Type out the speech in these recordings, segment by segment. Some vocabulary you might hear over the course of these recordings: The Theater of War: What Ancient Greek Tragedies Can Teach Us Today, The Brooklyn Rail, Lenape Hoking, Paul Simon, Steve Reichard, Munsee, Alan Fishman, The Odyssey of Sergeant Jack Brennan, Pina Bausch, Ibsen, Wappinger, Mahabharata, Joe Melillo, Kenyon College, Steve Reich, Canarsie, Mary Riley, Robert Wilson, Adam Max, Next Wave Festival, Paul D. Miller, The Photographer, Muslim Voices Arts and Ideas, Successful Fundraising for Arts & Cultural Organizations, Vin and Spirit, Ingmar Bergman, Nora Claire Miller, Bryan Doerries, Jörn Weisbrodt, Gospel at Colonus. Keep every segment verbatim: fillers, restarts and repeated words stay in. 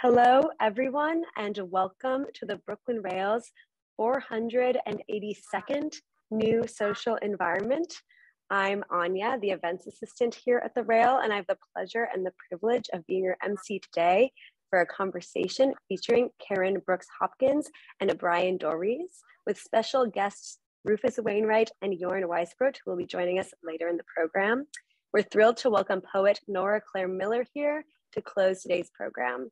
Hello, everyone, and welcome to the Brooklyn Rail's four hundred eighty-second New Social Environment. I'm Anya, the events assistant here at the Rail, and I have the pleasure and the privilege of being your M C today for a conversation featuring Karen Brooks Hopkins and Bryan Doerries, with special guests Rufus Wainwright and Jörn Weisbrodt, who will be joining us later in the program. We're thrilled to welcome poet Nora Claire Miller here to close today's program.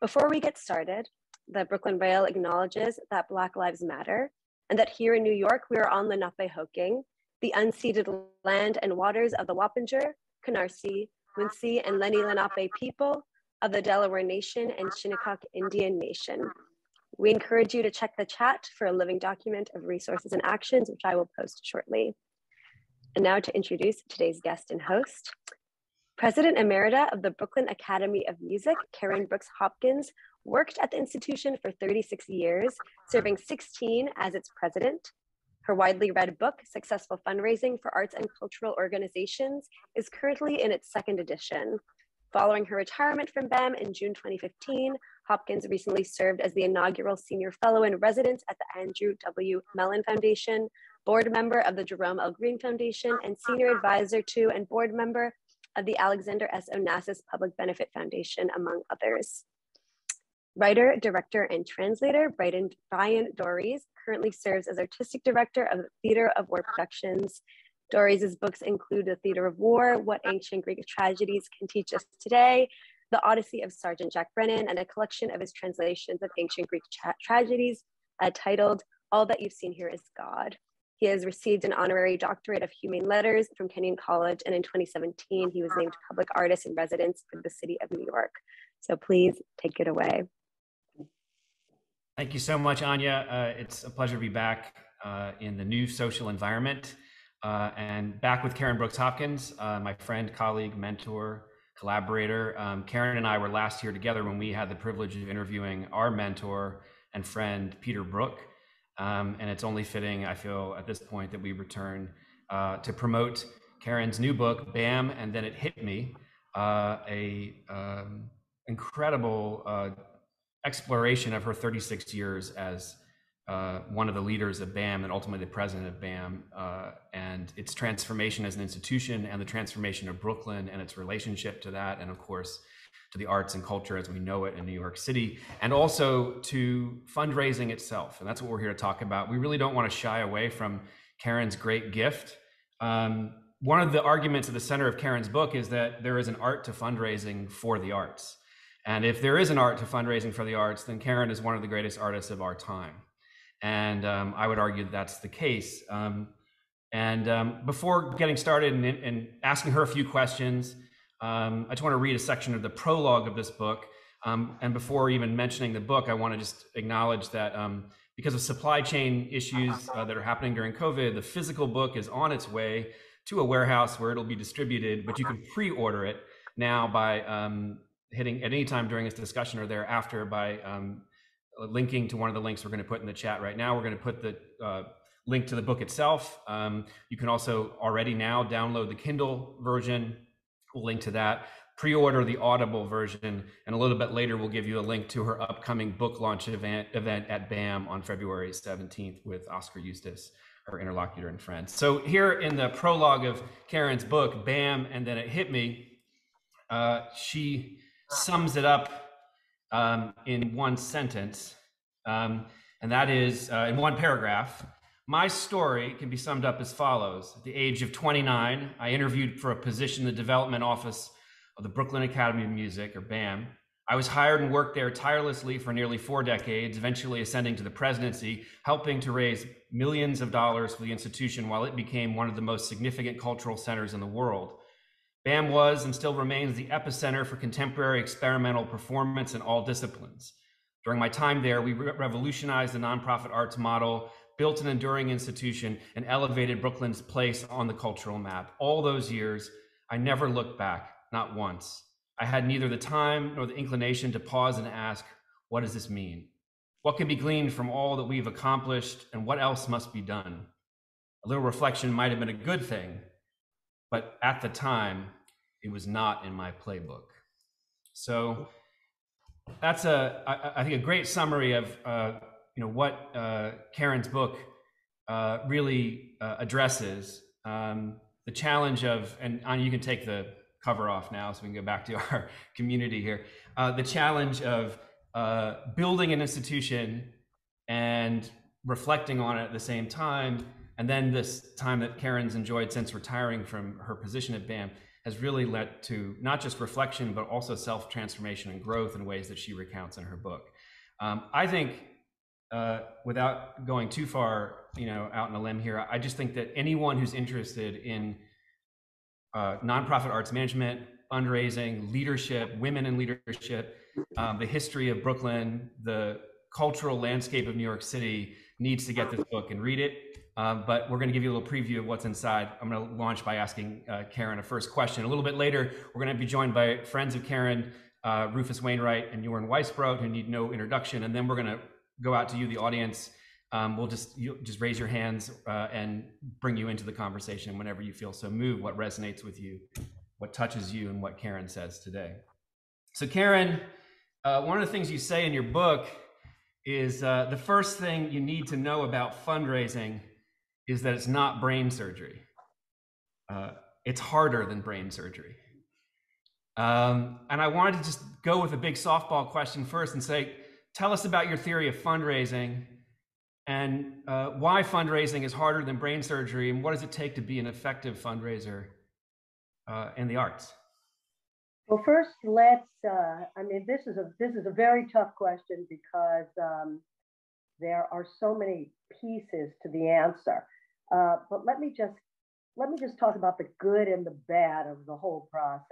Before we get started, the Brooklyn Rail acknowledges that Black Lives Matter and that here in New York, we are on Lenape Hoking, the unceded land and waters of the Wappinger, Canarsie, Munsee, and Leni Lenape people of the Delaware Nation and Shinnecock Indian Nation. We encourage you to check the chat for a living document of resources and actions, which I will post shortly. And now to introduce today's guest and host, President Emerita of the Brooklyn Academy of Music, Karen Brooks Hopkins, worked at the institution for thirty-six years, serving sixteen as its president. Her widely read book, Successful Fundraising for Arts and Cultural Organizations, is currently in its second edition. Following her retirement from B E M in June twenty fifteen, Hopkins recently served as the inaugural Senior Fellow in Residence at the Andrew W. Mellon Foundation, board member of the Jerome L. Greene Foundation, and senior advisor to and board member of the Alexander S. Onassis Public Benefit Foundation, among others. Writer, director, and translator Bryan Doerries currently serves as artistic director of the Theater of War Productions. Doerries' books include The Theater of War, What Ancient Greek Tragedies Can Teach Us Today, The Odyssey of Sergeant Jack Brennan, and a collection of his translations of ancient Greek tra tragedies uh, titled All That You've Seen Here Is God. He has received an honorary doctorate of humane letters from Kenyon College, and in twenty seventeen, he was named public artist in residence for the city of New York. So please take it away. Thank you so much, Anya. Uh, it's a pleasure to be back uh, in the new social environment uh, and back with Karen Brooks Hopkins, uh, my friend, colleague, mentor, collaborator. Um, Karen and I were last here together when we had the privilege of interviewing our mentor and friend, Peter Brook. Um, and it's only fitting, I feel, at this point that we return uh, to promote Karen's new book, B A M, and Then It Hit Me, uh, a um, incredible uh, exploration of her thirty-six years as uh, one of the leaders of B A M and ultimately the president of B A M, uh, and its transformation as an institution and the transformation of Brooklyn and its relationship to that, and of course, to the arts and culture as we know it in New York City, and also to fundraising itself. And that's what we're here to talk about. We really don't want to shy away from Karen's great gift. Um, one of the arguments at the center of Karen's book is that there is an art to fundraising for the arts. And if there is an art to fundraising for the arts, then Karen is one of the greatest artists of our time. And um, I would argue that's the case. Um, and um, before getting started and, and asking her a few questions, Um, I just want to read a section of the prologue of this book. Um, and before even mentioning the book, I want to just acknowledge that um, because of supply chain issues uh, that are happening during COVID, the physical book is on its way to a warehouse where it'll be distributed, but you can pre-order it now by um, hitting at any time during this discussion or thereafter by um, linking to one of the links we're going to put in the chat right now. We're going to put the uh, link to the book itself. Um, you can also already now download the Kindle version. We'll link to that, pre-order the Audible version, and a little bit later we'll give you a link to her upcoming book launch event, event at B A M on February seventeenth with Oskar Eustis, her interlocutor and friend. So here in the prologue of Karen's book, B A M, and Then It Hit Me, uh, she sums it up um, in one sentence, um, and that is uh, in one paragraph. My story can be summed up as follows. At the age of twenty-nine, I interviewed for a position in the development office of the Brooklyn Academy of Music, or B A M. I was hired and worked there tirelessly for nearly four decades, eventually ascending to the presidency, helping to raise millions of dollars for the institution while it became one of the most significant cultural centers in the world. B A M was and still remains the epicenter for contemporary experimental performance in all disciplines. During my time there, we re- revolutionized the nonprofit arts model, built an enduring institution, and elevated Brooklyn's place on the cultural map. All those years, I never looked back, not once. I had neither the time nor the inclination to pause and ask, what does this mean? What can be gleaned from all that we've accomplished, and what else must be done? A little reflection might have been a good thing, but at the time, it was not in my playbook. So that's a, I, I think, a great summary of uh, you know what uh, Karen's book uh, really uh, addresses. Um, the challenge of, and Anya, you can take the cover off now so we can go back to our community here. Uh, the challenge of uh, building an institution and reflecting on it at the same time. And then this time that Karen's enjoyed since retiring from her position at B A M has really led to not just reflection, but also self-transformation and growth in ways that she recounts in her book. Um, I think, uh, without going too far, you know, out on a limb here, I just think that anyone who's interested in uh, nonprofit arts management, fundraising, leadership, women in leadership, um, the history of Brooklyn, the cultural landscape of New York City, needs to get this book and read it. Um, but we're going to give you a little preview of what's inside. I'm going to launch by asking uh, Karen a first question. A little bit later, we're going to be joined by friends of Karen, uh, Rufus Wainwright and Jörn Weisbrodt, who need no introduction. And then we're going to go out to you, the audience. Um, we'll just you, just raise your hands uh, and bring you into the conversation whenever you feel so moved. What resonates with you, what touches you, and what Karen says today. So Karen, uh, one of the things you say in your book is uh, the first thing you need to know about fundraising is that it's not brain surgery. Uh, it's harder than brain surgery. Um, and I wanted to just go with a big softball question first and say, tell us about your theory of fundraising and uh, why fundraising is harder than brain surgery, and what does it take to be an effective fundraiser uh, in the arts? Well, first, let's, uh, I mean, this is, a, this is a very tough question because um, there are so many pieces to the answer. Uh, but let me just let me just talk about the good and the bad of the whole process.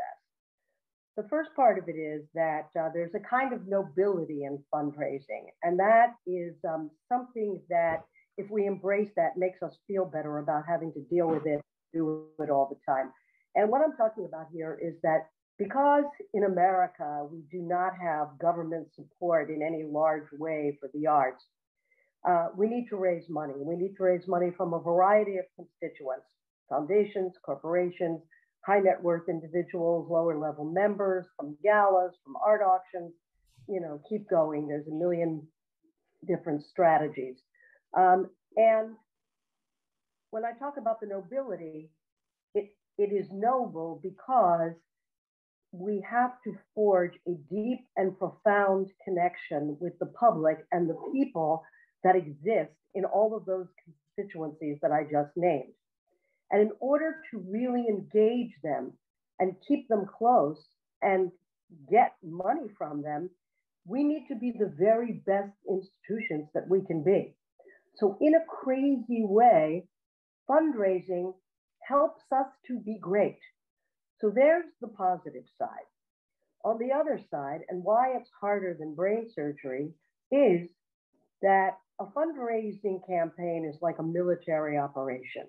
The first part of it is that uh, there's a kind of nobility in fundraising, and that is um, something that, if we embrace that, makes us feel better about having to deal with it, do it all the time. And what I'm talking about here is that because in America we do not have government support in any large way for the arts, Uh, we need to raise money. We need to raise money from a variety of constituents: foundations, corporations, high net worth individuals, lower level members, from galas, from art auctions, you know, keep going. There's a million different strategies. Um, and when I talk about the nobility, it, it is noble because we have to forge a deep and profound connection with the public and the people that exists in all of those constituencies that I just named. And in order to really engage them and keep them close and get money from them, we need to be the very best institutions that we can be. So in a crazy way, fundraising helps us to be great. So there's the positive side. On the other side, and why it's harder than brain surgery, is that a fundraising campaign is like a military operation.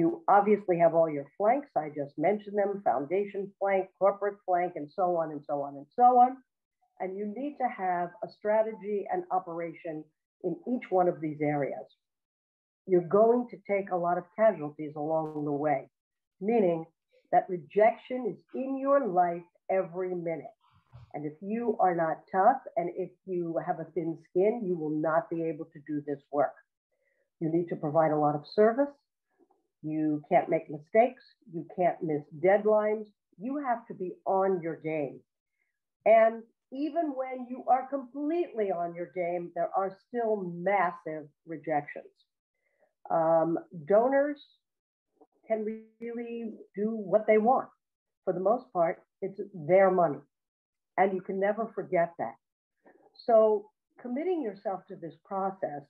You obviously have all your flanks. I just mentioned them: foundation flank, corporate flank, and so on and so on and so on. And you need to have a strategy and operation in each one of these areas. You're going to take a lot of casualties along the way, meaning that rejection is in your life every minute. And if you are not tough, and if you have a thin skin, you will not be able to do this work. You need to provide a lot of service. You can't make mistakes. You can't miss deadlines. You have to be on your game. And even when you are completely on your game, there are still massive rejections. Um, donors can really do what they want. For the most part, it's their money. And you can never forget that. So committing yourself to this process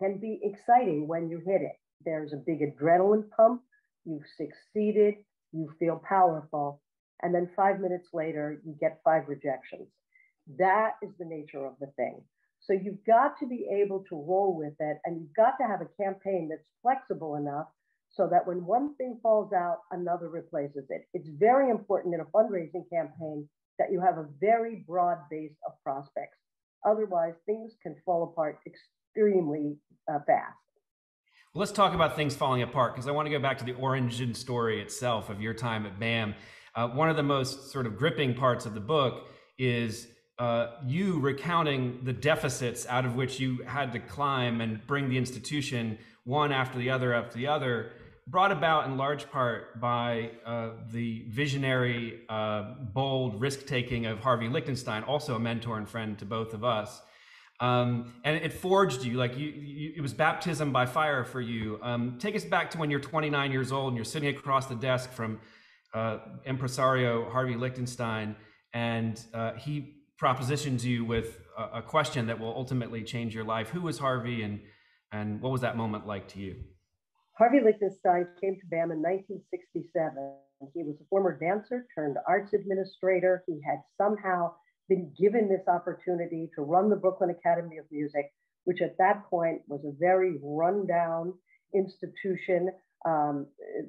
can be exciting when you hit it. There's a big adrenaline pump. You've succeeded. You feel powerful. And then five minutes later, you get five rejections. That is the nature of the thing. So you've got to be able to roll with it. And you've got to have a campaign that's flexible enough so that when one thing falls out, another replaces it. It's very important in a fundraising campaign that you have a very broad base of prospects. Otherwise, things can fall apart extremely uh, fast. Well, let's talk about things falling apart, because I want to go back to the origin story itself of your time at B A M. Uh, one of the most sort of gripping parts of the book is uh, you recounting the deficits out of which you had to climb and bring the institution one after the other after the other, brought about in large part by uh, the visionary, uh, bold risk-taking of Harvey Lichtenstein, also a mentor and friend to both of us. Um, and it forged you, like you, you, it was baptism by fire for you. Um, take us back to when you're twenty-nine years old and you're sitting across the desk from uh, impresario Harvey Lichtenstein, and uh, he propositions you with a, a question that will ultimately change your life. Who was Harvey, and, and what was that moment like to you? Harvey Lichtenstein came to B A M in nineteen sixty-seven. He was a former dancer turned arts administrator. He had somehow been given this opportunity to run the Brooklyn Academy of Music, which at that point was a very rundown institution. Um,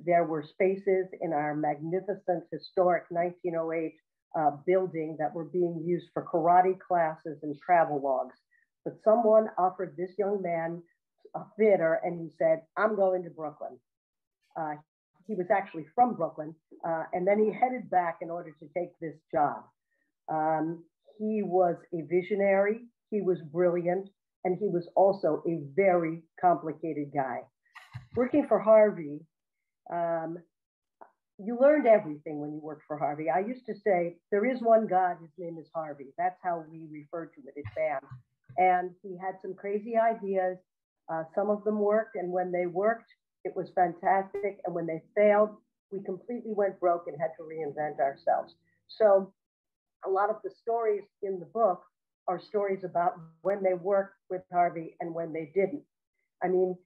there were spaces in our magnificent historic nineteen oh eight uh, building that were being used for karate classes and travelogues. But someone offered this young man a theater, and he said, "I'm going to Brooklyn." Uh, he was actually from Brooklyn, uh, and then he headed back in order to take this job. Um, he was a visionary, he was brilliant, and he was also a very complicated guy. Working for Harvey, um, you learned everything when you worked for Harvey. I used to say, there is one God, his name is Harvey. That's how we refer to it at B A M. And he had some crazy ideas. Uh, some of them worked, and when they worked, it was fantastic. And when they failed, we completely went broke and had to reinvent ourselves. So a lot of the stories in the book are stories about when they worked with Harvey and when they didn't. I mean,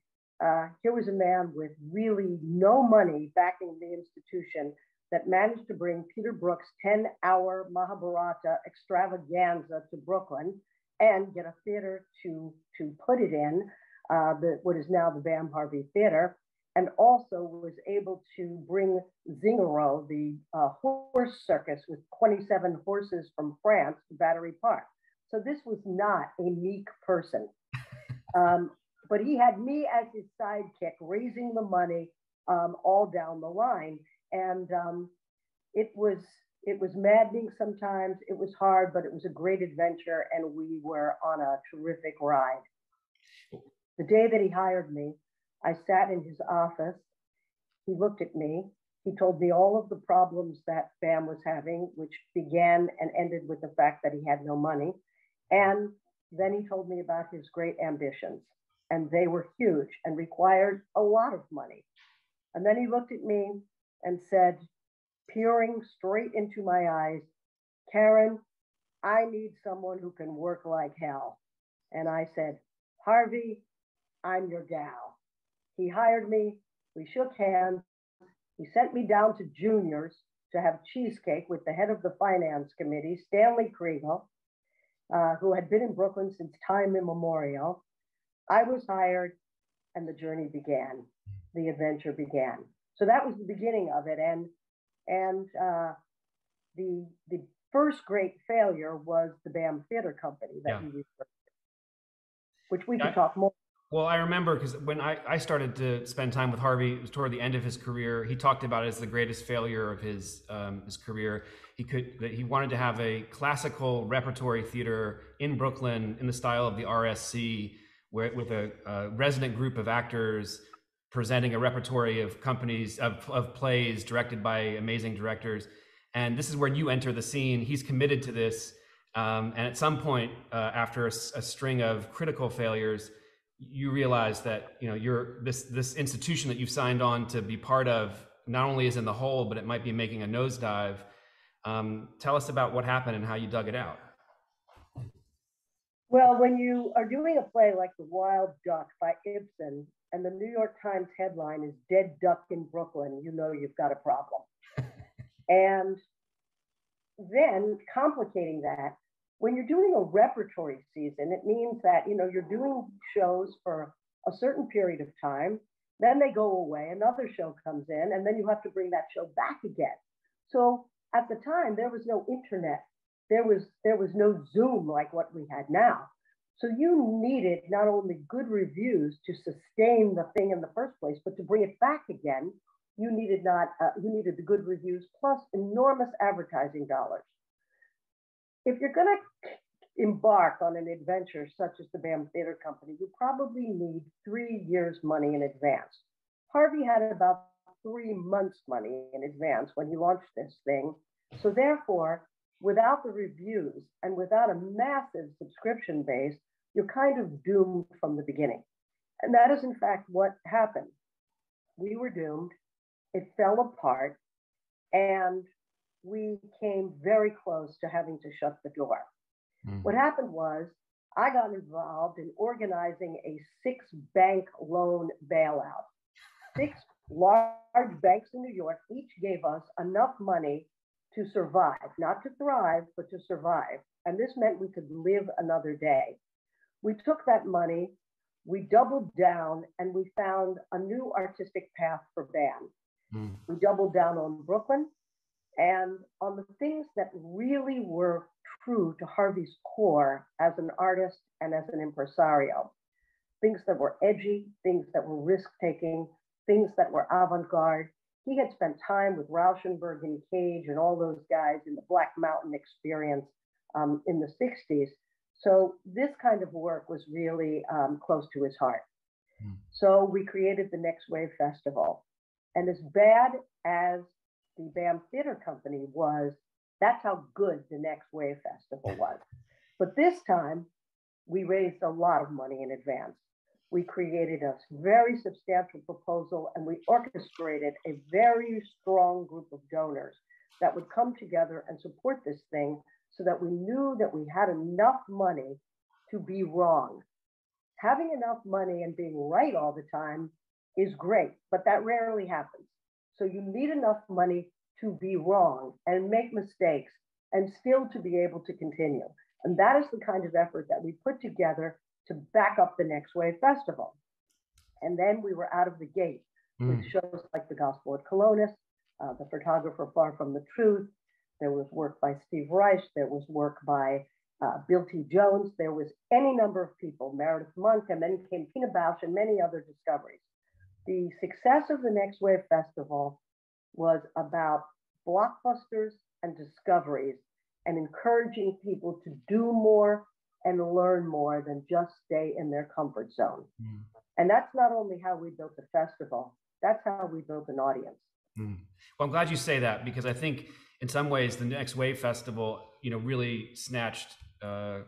uh, here was a man with really no money backing the institution that managed to bring Peter Brook's ten hour Mahabharata extravaganza to Brooklyn and get a theater to, to put it in. Uh, the, what is now the B A M Harvey Theater, and also was able to bring Zingaro, the uh, horse circus with twenty-seven horses from France, to Battery Park. So this was not a meek person. Um, but he had me as his sidekick, raising the money um, all down the line. And um, it was, it was maddening sometimes. It was hard, but it was a great adventure, and we were on a terrific ride. The day that he hired me, I sat in his office. He looked at me. He told me all of the problems that B A M was having, which began and ended with the fact that he had no money. And then he told me about his great ambitions, and they were huge and required a lot of money. And then he looked at me and said, peering straight into my eyes, "Karen, I need someone who can work like hell." And I said, "Harvey, I'm your gal." He hired me, we shook hands, he sent me down to juniors to have cheesecake with the head of the finance committee, Stanley Kriegel, uh, who had been in Brooklyn since time immemorial. I was hired, and the journey began, the adventure began. So that was the beginning of it, and, and uh, the, the first great failure was the B A M Theater Company that yeah. we referred to, which we could I, talk more. Well, I remember because when I, I started to spend time with Harvey, it was toward the end of his career. He talked about it as the greatest failure of his um, his career. He could that he wanted to have a classical repertory theater in Brooklyn in the style of the R S C, where with a, a resident group of actors presenting a repertory of companies of, of plays directed by amazing directors. And this is where you enter the scene. He's committed to this. Um, and at some point, uh, after a, a string of critical failures, you realize that you know you're this this institution that you've signed on to be part of not only is in the hole, but it might be making a nosedive. Um, tell us about what happened and how you dug it out. Well, when you are doing a play like The Wild Duck by Ibsen, and the New York Times headline is "Dead Duck in Brooklyn," you know you've got a problem. And then complicating that, when you're doing a repertory season, it means that, you know, you're doing shows for a certain period of time, then they go away, another show comes in, and then you have to bring that show back again. So at the time, there was no internet. There was, there was no Zoom like what we had now. So you needed not only good reviews to sustain the thing in the first place, but to bring it back again, you needed, not, uh, you needed the good reviews plus enormous advertising dollars. if you're going to embark on an adventure such as the BAM Theater Company, you probably need three years' money in advance. Harvey had about three months' money in advance when he launched this thing. So therefore, without the reviews and without a massive subscription base, you're kind of doomed from the beginning. And that is in fact what happened. We were doomed, it fell apart, and we came very close to having to shut the door. Mm-hmm. What happened was I got involved in organizing a six bank loan bailout. Six large banks in New York each gave us enough money to survive, not to thrive, but to survive. And this meant we could live another day. We took that money, we doubled down, and we found a new artistic path for BAM. Mm. We doubled down on Brooklyn and on the things that really were true to Harvey's core as an artist and as an impresario. Things that were edgy, things that were risk-taking, things that were avant-garde. He had spent time with Rauschenberg and Cage and all those guys in the Black Mountain experience um, in the sixties. So this kind of work was really um, close to his heart. Mm. So we created the Next Wave Festival. And as bad as the BAM Theater Company was, that's how good the Next Wave Festival was. But this time, we raised a lot of money in advance. We created a very substantial proposal and we orchestrated a very strong group of donors that would come together and support this thing so that we knew that we had enough money to be wrong. Having enough money and being right all the time is great, but that rarely happens. So you need enough money to be wrong and make mistakes and still to be able to continue. And that is the kind of effort that we put together to back up the Next Wave Festival. And then we were out of the gate mm. with shows like The Gospel at Colonus, uh, The Photographer Far From the Truth. There was work by Steve Reich. There was work by uh, Bill T. Jones. There was any number of people, Meredith Monk, and then came Pina Bausch and many other discoveries. The success of the Next Wave Festival was about blockbusters and discoveries and encouraging people to do more and learn more than just stay in their comfort zone. Mm. And that's not only how we built the festival, that's how we built an audience. Mm. Well, I'm glad you say that, because I think in some ways the Next Wave Festival, you know, really snatched uh,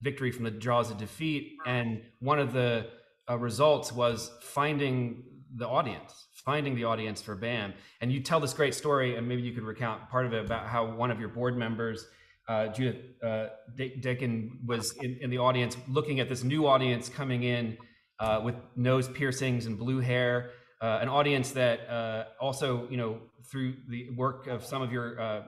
victory from the jaws of defeat. And one of the uh, results was finding the audience, finding the audience for BAM. And you tell this great story, and maybe you could recount part of it, about how one of your board members, Uh, Judith uh, Daykin, was in, in the audience looking at this new audience coming in uh, with nose piercings and blue hair, uh, an audience that uh, also, you know, through the work of some of your uh,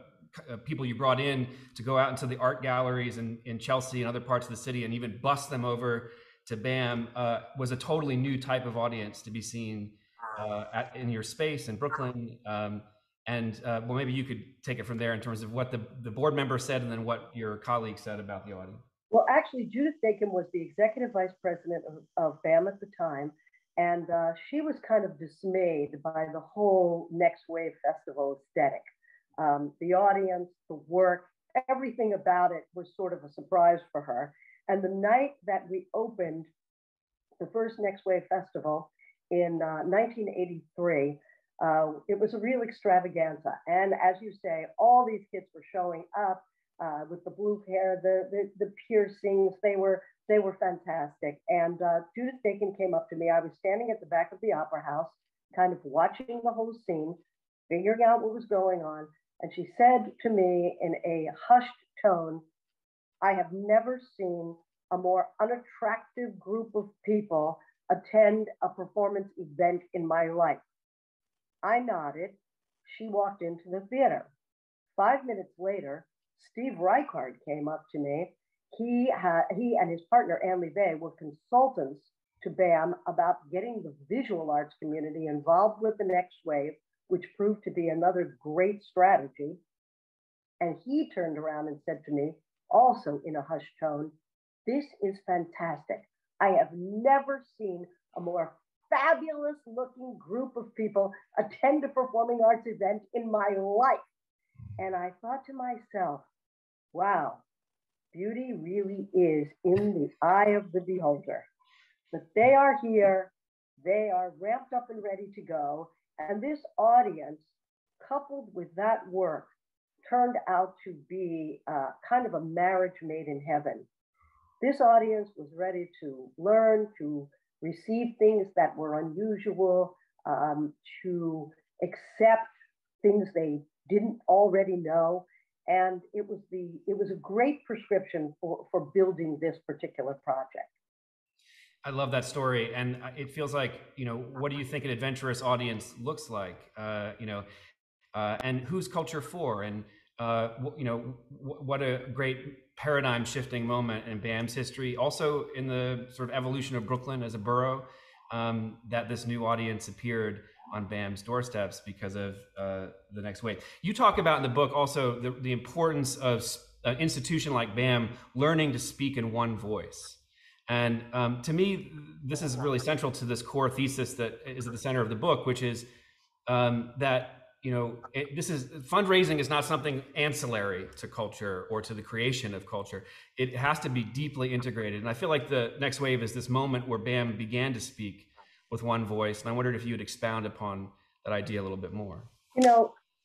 people you brought in to go out into the art galleries in, in Chelsea and other parts of the city and even bus them over to BAM, uh, was a totally new type of audience to be seen uh, at, in your space in Brooklyn. Um, And uh, well, maybe you could take it from there in terms of what the, the board member said and then what your colleague said about the audience. Well, actually, Judith Daykin was the executive vice president of, of BAM at the time. And uh, she was kind of dismayed by the whole Next Wave Festival aesthetic. Um, the audience, the work, everything about it was sort of a surprise for her. And the night that we opened the first Next Wave Festival in uh, nineteen eighty-three, Uh, it was a real extravaganza. And as you say, all these kids were showing up uh, with the blue hair, the, the, the piercings, they were, they were fantastic. And uh, Judith Daykin came up to me. I was standing at the back of the Opera House, kind of watching the whole scene, figuring out what was going on. And she said to me in a hushed tone, "I have never seen a more unattractive group of people attend a performance event in my life." I nodded. She walked into the theater. Five minutes later, Steve Reichard came up to me. He, ha he and his partner, Anne LeVay, were consultants to BAM about getting the visual arts community involved with the Next Wave, which proved to be another great strategy. And he turned around and said to me, also in a hushed tone, "This is fantastic. I have never seen a more fabulous looking group of people attend a performing arts event in my life." And I thought to myself, wow, Beauty really is in the eye of the beholder. But they are here, they are ramped up and ready to go. And this audience, coupled with that work, turned out to be uh, kind of a marriage made in heaven. This audience was ready to learn, to receive things that were unusual, um, to accept things they didn't already know. And it was the it was a great prescription for, for building this particular project. I love that story, and it feels like, you know, what do you think an adventurous audience looks like, uh, you know, uh, and who's culture for, and uh, you know, w what a great paradigm shifting moment in B A M's history, also in the sort of evolution of Brooklyn as a borough, um, that this new audience appeared on B A M's doorsteps because of uh, the Next Wave. You talk about in the book also the, the importance of an institution like B A M learning to speak in one voice. And um, to me, this is really central to this core thesis that is at the center of the book, which is um, that, you know, it, this is fundraising is not something ancillary to culture or to the creation of culture. It has to be deeply integrated. And I feel like the Next Wave is this moment where B A M began to speak with one voice. And I wondered if you would expound upon that idea a little bit more. You know,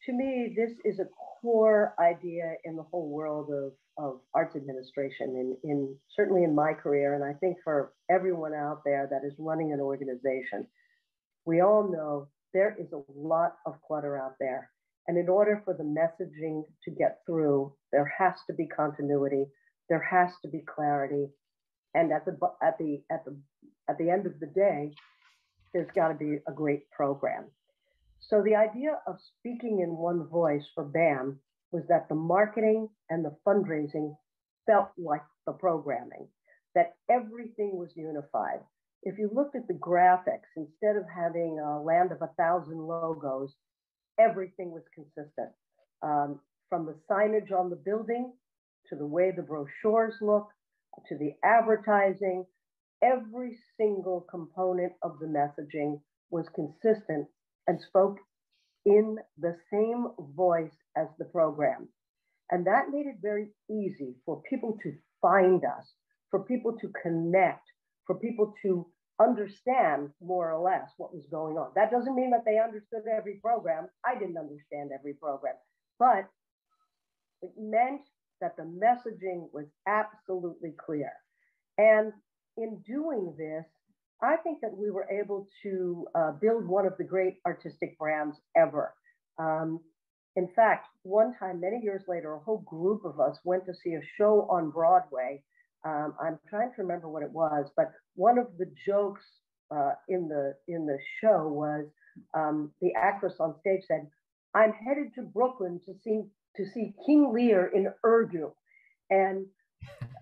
to me, this is a core idea in the whole world of, of arts administration, in, in certainly in my career, and I think for everyone out there that is running an organization. We all know there is a lot of clutter out there. And in order for the messaging to get through, there has to be continuity, there has to be clarity. And at the at the at the at the end of the day, there's got to be a great program. So the idea of speaking in one voice for B A M was that the marketing and the fundraising felt like the programming, that everything was unified. If you looked at the graphics, instead of having a land of a thousand logos, everything was consistent. Um, from the signage on the building, to the way the brochures look, to the advertising, every single component of the messaging was consistent and spoke in the same voice as the program. And that made it very easy for people to find us, for people to connect, for people to understand more or less what was going on. That doesn't mean that they understood every program. I didn't understand every program, but it meant that the messaging was absolutely clear. And in doing this, I think that we were able to uh, build one of the great artistic brands ever. Um, in fact, one time, many years later, a whole group of us went to see a show on Broadway. Um, I'm trying to remember what it was, but one of the jokes uh, in the in the show was um, the actress on stage said, "I'm headed to Brooklyn to see to see King Lear in Urdu," and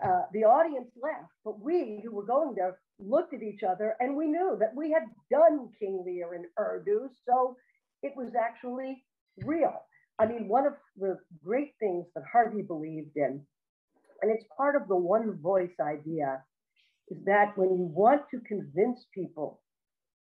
uh, the audience laughed, but we who were going there looked at each other, and we knew that we had done King Lear in Urdu, so it was actually real. I mean, one of the great things that Harvey believed in, and it's part of the one voice idea, is that when you want to convince people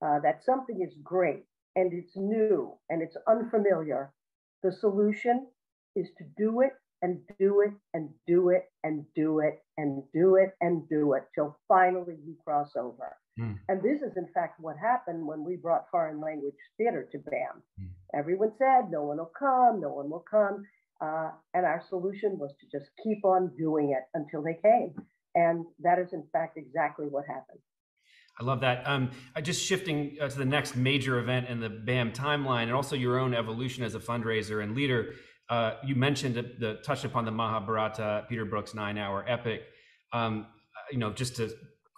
uh, that something is great and it's new and it's unfamiliar, the solution is to do it and do it and do it and do it and do it and do it till finally you cross over. Mm. And this is in fact what happened when we brought foreign language theater to B A M. Mm. Everyone said, no one will come, no one will come. Uh, and our solution was to just keep on doing it until they came. And that is in fact exactly what happened. I love that. Um, just shifting uh, to the next major event in the B A M timeline, and also your own evolution as a fundraiser and leader. Uh, you mentioned the, the touched upon the Mahabharata, Peter Brook's nine-hour epic. Um, you know, just to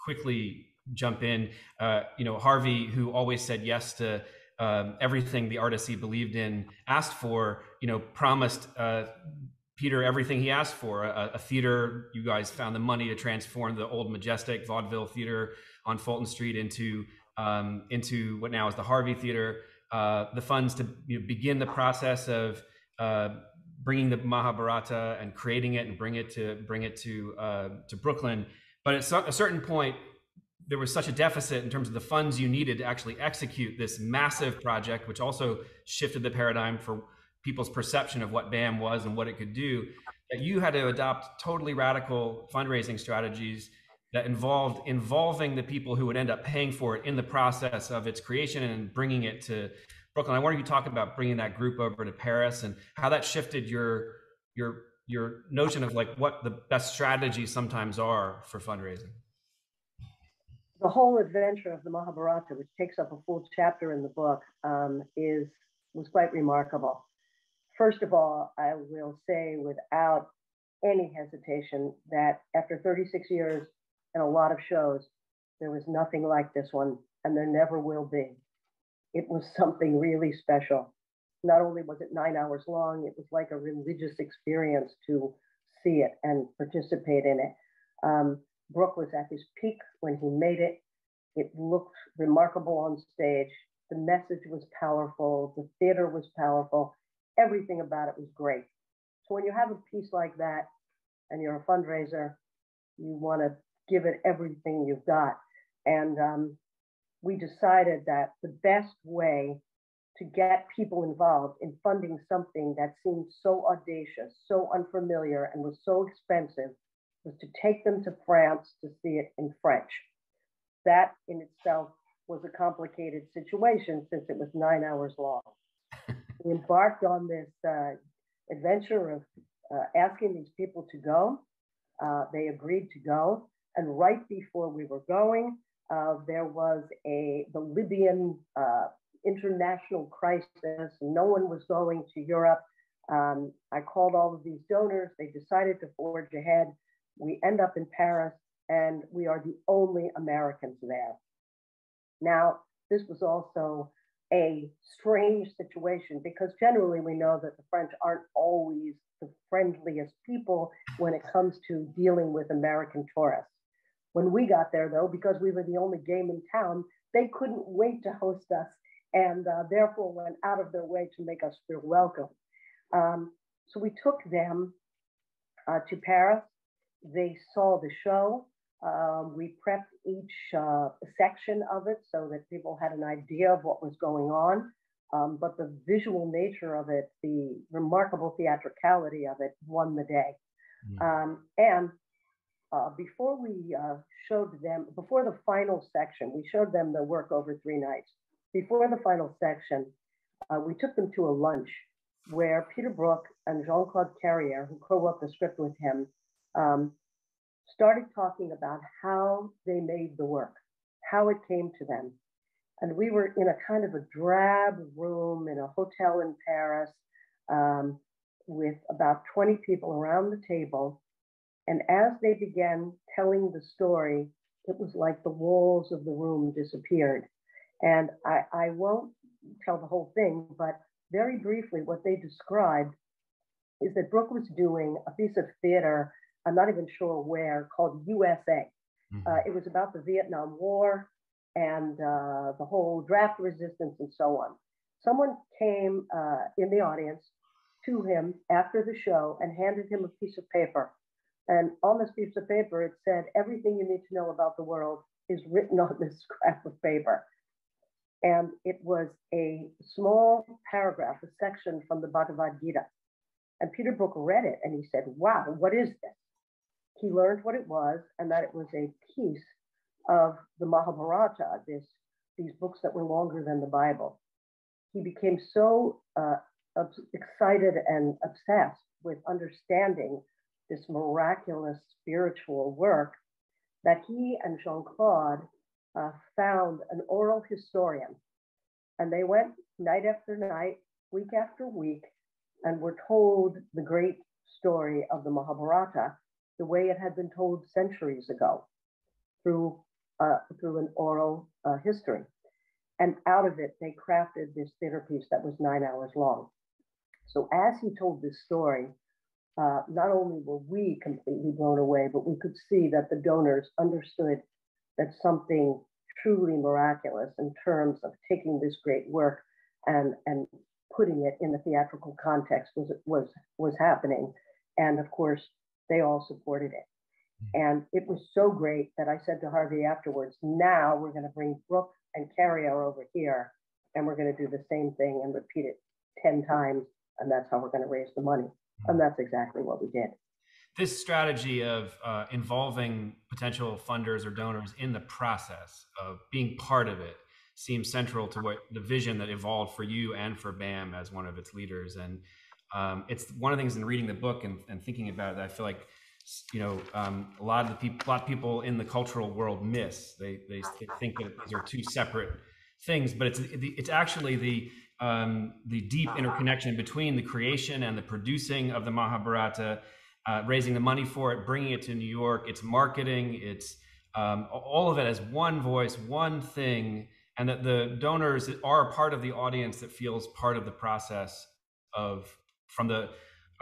quickly jump in, uh, you know, Harvey, who always said yes to um, everything the artist he believed in asked for, you know, promised uh, Peter everything he asked for. A, a theater, you guys found the money to transform the old majestic vaudeville theater on Fulton Street into um, into what now is the Harvey Theater. Uh, the funds to you know, begin the process of Uh, bringing the Mahabharata and creating it and bring it to bring it to uh, to Brooklyn. But at a certain point, there was such a deficit in terms of the funds you needed to actually execute this massive project, which also shifted the paradigm for people's perception of what B A M was and what it could do, you had to adopt totally radical fundraising strategies that involved involving the people who would end up paying for it in the process of its creation and bringing it to Brooklyn. I wonder if you talk about bringing that group over to Paris and how that shifted your your your notion of like what the best strategies sometimes are for fundraising. The whole adventure of the Mahabharata, which takes up a full chapter in the book, um, is was quite remarkable. First of all, I will say without any hesitation that after thirty-six years and a lot of shows, there was nothing like this one, and there never will be. It was something really special. Not only was it nine hours long, it was like a religious experience to see it and participate in it. Um, Brooke was at his peak when he made it. It looked remarkable on stage. The message was powerful. The theater was powerful. Everything about it was great. So when you have a piece like that and you're a fundraiser, you want to give it everything you've got. And um, we decided that the best way to get people involved in funding something that seemed so audacious, so unfamiliar, and was so expensive was to take them to France to see it in French. That in itself was a complicated situation since it was nine hours long. We embarked on this uh, adventure of uh, asking these people to go. Uh, they agreed to go. And right before we were going, uh, there was a the Libyan uh, international crisis. No one was going to Europe. Um, I called all of these donors. They decided to forge ahead. We end up in Paris, and we are the only Americans there. Now, this was also a strange situation because generally we know that the French aren't always the friendliest people when it comes to dealing with American tourists. When we got there, though, because we were the only game in town, they couldn't wait to host us and uh, therefore went out of their way to make us feel welcome. Um, so we took them uh, to Paris. They saw the show. Um, we prepped each uh, section of it so that people had an idea of what was going on. Um, but the visual nature of it, the remarkable theatricality of it, won the day. Mm. Um, and uh, before we uh, showed them, before the final section, we showed them the work over three nights. Before the final section, uh, we took them to a lunch where Peter Brook and Jean-Claude Carrière, who co-wrote the script with him, Um, started talking about how they made the work, how it came to them. And we were in a kind of a drab room in a hotel in Paris um, with about twenty people around the table. And as they began telling the story, it was like the walls of the room disappeared. And I, I won't tell the whole thing, but very briefly, what they described is that Brooke was doing a piece of theater, I'm not even sure where, called U S A. Mm-hmm. Uh, it was about the Vietnam War and uh, the whole draft resistance and so on. Someone came uh, in the audience to him after the show and handed him a piece of paper. And on this piece of paper, it said, everything you need to know about the world is written on this scrap of paper. And it was a small paragraph, a section from the Bhagavad Gita. And Peter Brook read it and he said, wow, what is this? He learned what it was and that it was a piece of the Mahabharata, this, these books that were longer than the Bible. He became so uh, excited and obsessed with understanding this miraculous spiritual work that he and Jean-Claude uh, found an oral historian. And they went night after night, week after week, and were told the great story of the Mahabharata the way it had been told centuries ago through, uh, through an oral uh, history. And out of it, they crafted this theater piece that was nine hours long. So as he told this story, uh, not only were we completely blown away, but we could see that the donors understood that something truly miraculous in terms of taking this great work and, and putting it in the theatrical context was, was, was happening. And of course, they all supported it. And it was so great that I said to Harvey afterwards, now we're going to bring Brooke and Carrier over here, and we're going to do the same thing and repeat it ten times. And that's how we're going to raise the money. And that's exactly what we did. This strategy of uh, involving potential funders or donors in the process of being part of it seems central to what the vision that evolved for you and for B A M as one of its leaders. And um, it's one of the things in reading the book and, and thinking about it that I feel like, you know, um, a lot of the people, a lot of people in the cultural world miss. They they think that these are two separate things, but it's it's actually the um, the deep interconnection between the creation and the producing of the Mahabharata, uh, raising the money for it, bringing it to New York, its marketing, its um, all of it as one voice, one thing, and that the donors are part of the audience that feels part of the process of from the.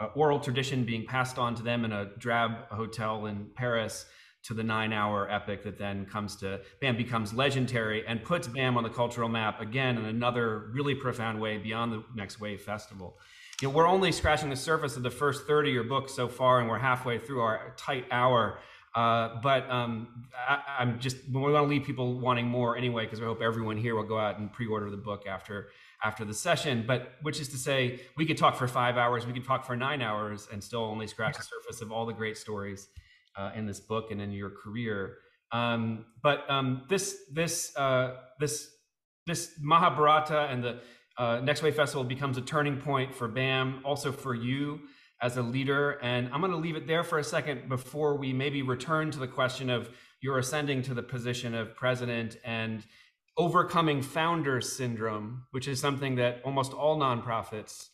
Uh, oral tradition being passed on to them in a drab hotel in Paris to the nine hour epic that then comes to B A M, becomes legendary and puts B A M on the cultural map again in another really profound way beyond the Next Wave Festival. You know, we're only scratching the surface of the first third of your book so far, and we're halfway through our tight hour. Uh, but um, I, I'm just, we want to leave people wanting more anyway, because we hope everyone here will go out and pre-order the book after after the session. But which is to say, we could talk for five hours, we could talk for nine hours, and still only scratch the surface of all the great stories uh, in this book and in your career. Um, but um, this this uh, this this Mahabharata and the uh, Next Wave Festival becomes a turning point for B A M, also for you as a leader. And I'm going to leave it there for a second before we maybe return to the question of your ascending to the position of president and overcoming founder syndrome, which is something that almost all nonprofits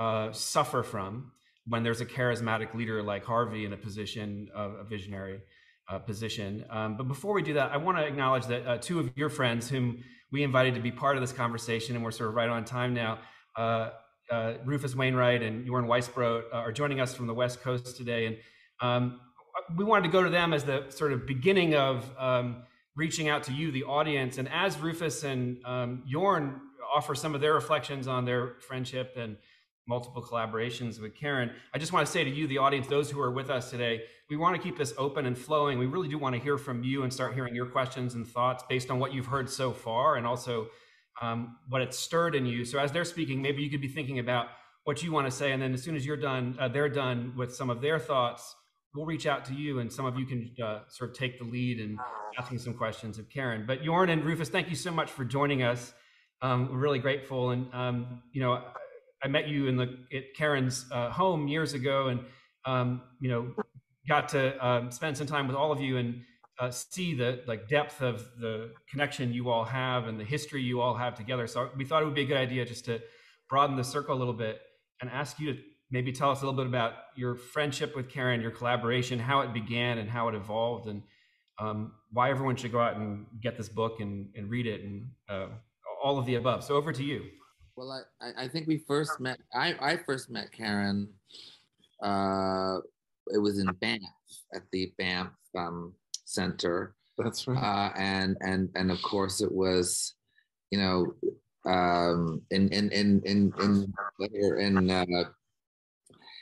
uh, suffer from when there's a charismatic leader like Harvey in a position of a visionary uh, position. Um, but before we do that, I want to acknowledge that uh, two of your friends whom we invited to be part of this conversation, and we're sort of right on time now, uh, Uh, Rufus Wainwright and Jörn Weisbrodt uh, are joining us from the West Coast today. And um, we wanted to go to them as the sort of beginning of um, reaching out to you, the audience. And as Rufus and um, Jörn offer some of their reflections on their friendship and multiple collaborations with Karen, I just want to say to you, the audience, those who are with us today, we want to keep this open and flowing. We really do want to hear from you and start hearing your questions and thoughts based on what you've heard so far, and also Um, what it stirred in you. So as they're speaking, maybe you could be thinking about what you want to say. And then as soon as you're done, uh, they're done with some of their thoughts, we'll reach out to you, and some of you can uh, sort of take the lead in asking some questions of Karen. But Jörn and Rufus, thank you so much for joining us. Um, we're really grateful. And, um, you know, I, I met you in the, at Karen's uh, home years ago, and, um, you know, got to um, spend some time with all of you and Uh, see the like depth of the connection you all have and the history you all have together. So we thought it would be a good idea just to broaden the circle a little bit and ask you to maybe tell us a little bit about your friendship with Karen, your collaboration, how it began and how it evolved, and um, why everyone should go out and get this book and, and read it, and uh, all of the above. So over to you. Well, I, I think we first met, I, I first met Karen, uh, it was in Banff, at the Banff um, Center. That's right. Uh, and and and of course it was, you know, um, in in in in in in, uh,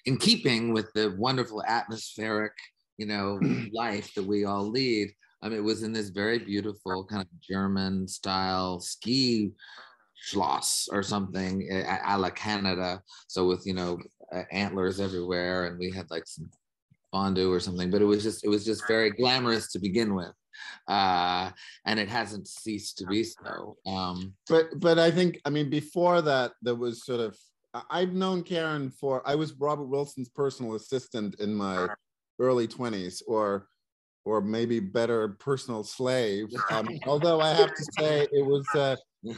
in keeping with the wonderful atmospheric, you know, life that we all lead. I mean, it was in this very beautiful kind of German style ski schloss or something, a la Canada. So with, you know, uh, antlers everywhere, and we had like some fondue or something, but it was just it was just very glamorous to begin with, uh, and it hasn't ceased to be so. Um, but but I think, I mean, before that there was sort of, I've known Karen for, I was Robert Wilson's personal assistant in my early twenties, or or maybe better, personal slave. Um, although I have to say it was uh,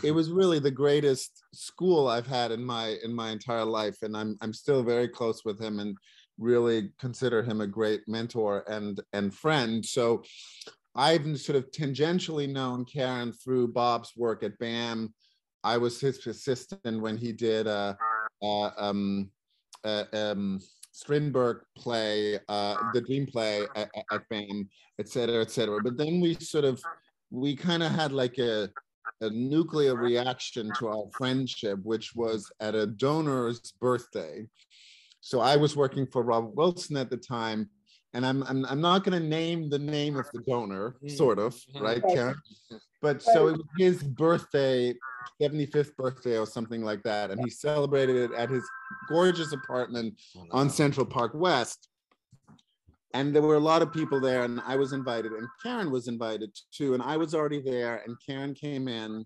it was really the greatest school I've had in my in my entire life, and I'm I'm still very close with him, and really consider him a great mentor and and friend. So I've sort of tangentially known Karen through Bob's work at B A M. I was his assistant when he did a, a, um, a um, Strindberg play, uh, the Dream play at, at B A M, et cetera, et cetera. But then we sort of, we kind of had like a, a nuclear reaction to our friendship, which was at a donor's birthday. So I was working for Robert Wilson at the time, and I'm I'm, I'm not going to name the name of the donor, sort of, right, Karen? But so it was his birthday, seventy-fifth birthday or something like that, and he celebrated it at his gorgeous apartment on Central Park West. And there were a lot of people there, and I was invited, and Karen was invited too, and I was already there, and Karen came in,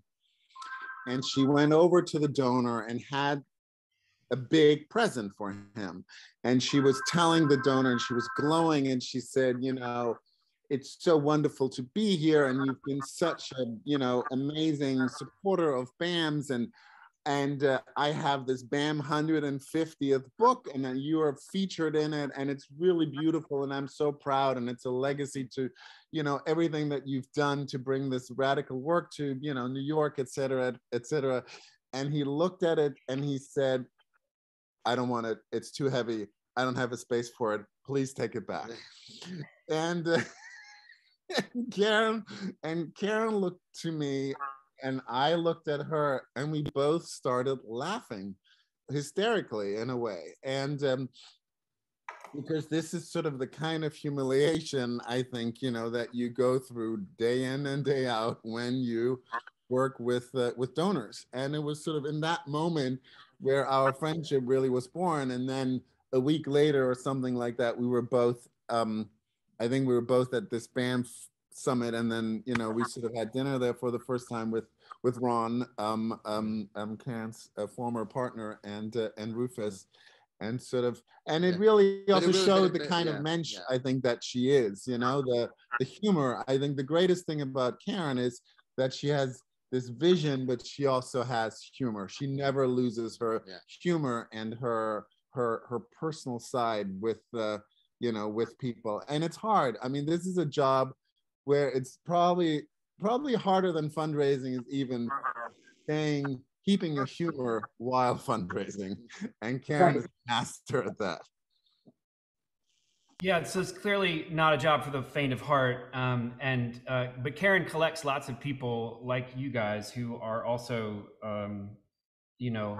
and she went over to the donor and had a big present for him. And she was telling the donor, and she was glowing, and she said, you know, it's so wonderful to be here, and you've been such a, you know, amazing supporter of B A Ms, and And uh, I have this B A M one hundred fiftieth book, and then you are featured in it, and it's really beautiful, and I'm so proud, and it's a legacy to, you know, everything that you've done to bring this radical work to, you know, New York, et cetera, et cetera. And he looked at it, and he said, I don't want it. It's too heavy. I don't have a space for it. Please take it back. And, uh, and Karen, and Karen looked to me, and I looked at her, and we both started laughing hysterically in a way. And um, because this is sort of the kind of humiliation, I think, you know, that you go through day in and day out when you work with, uh, with donors. And it was sort of in that moment where our friendship really was born. And then a week later or something like that, we were both, um, I think we were both at this Banff Summit, and then, you know, we sort of had dinner there for the first time with with Ron, um, um, um, Karen's uh, former partner, and uh, and Rufus, and sort of, and it really yeah. also it really, showed the kind yeah. of mensch yeah. I think that she is, you know, the the humor. I think the greatest thing about Karen is that she has this vision, but she also has humor. She never loses her yeah. humor and her her her personal side with uh, you know, with people, and it's hard. I mean, this is a job where it's probably probably harder than fundraising is even saying, keeping a humor while fundraising. And Karen is a master at that. Yeah, so it's clearly not a job for the faint of heart. Um, and uh, but Karen collects lots of people like you guys who are also, um, you know,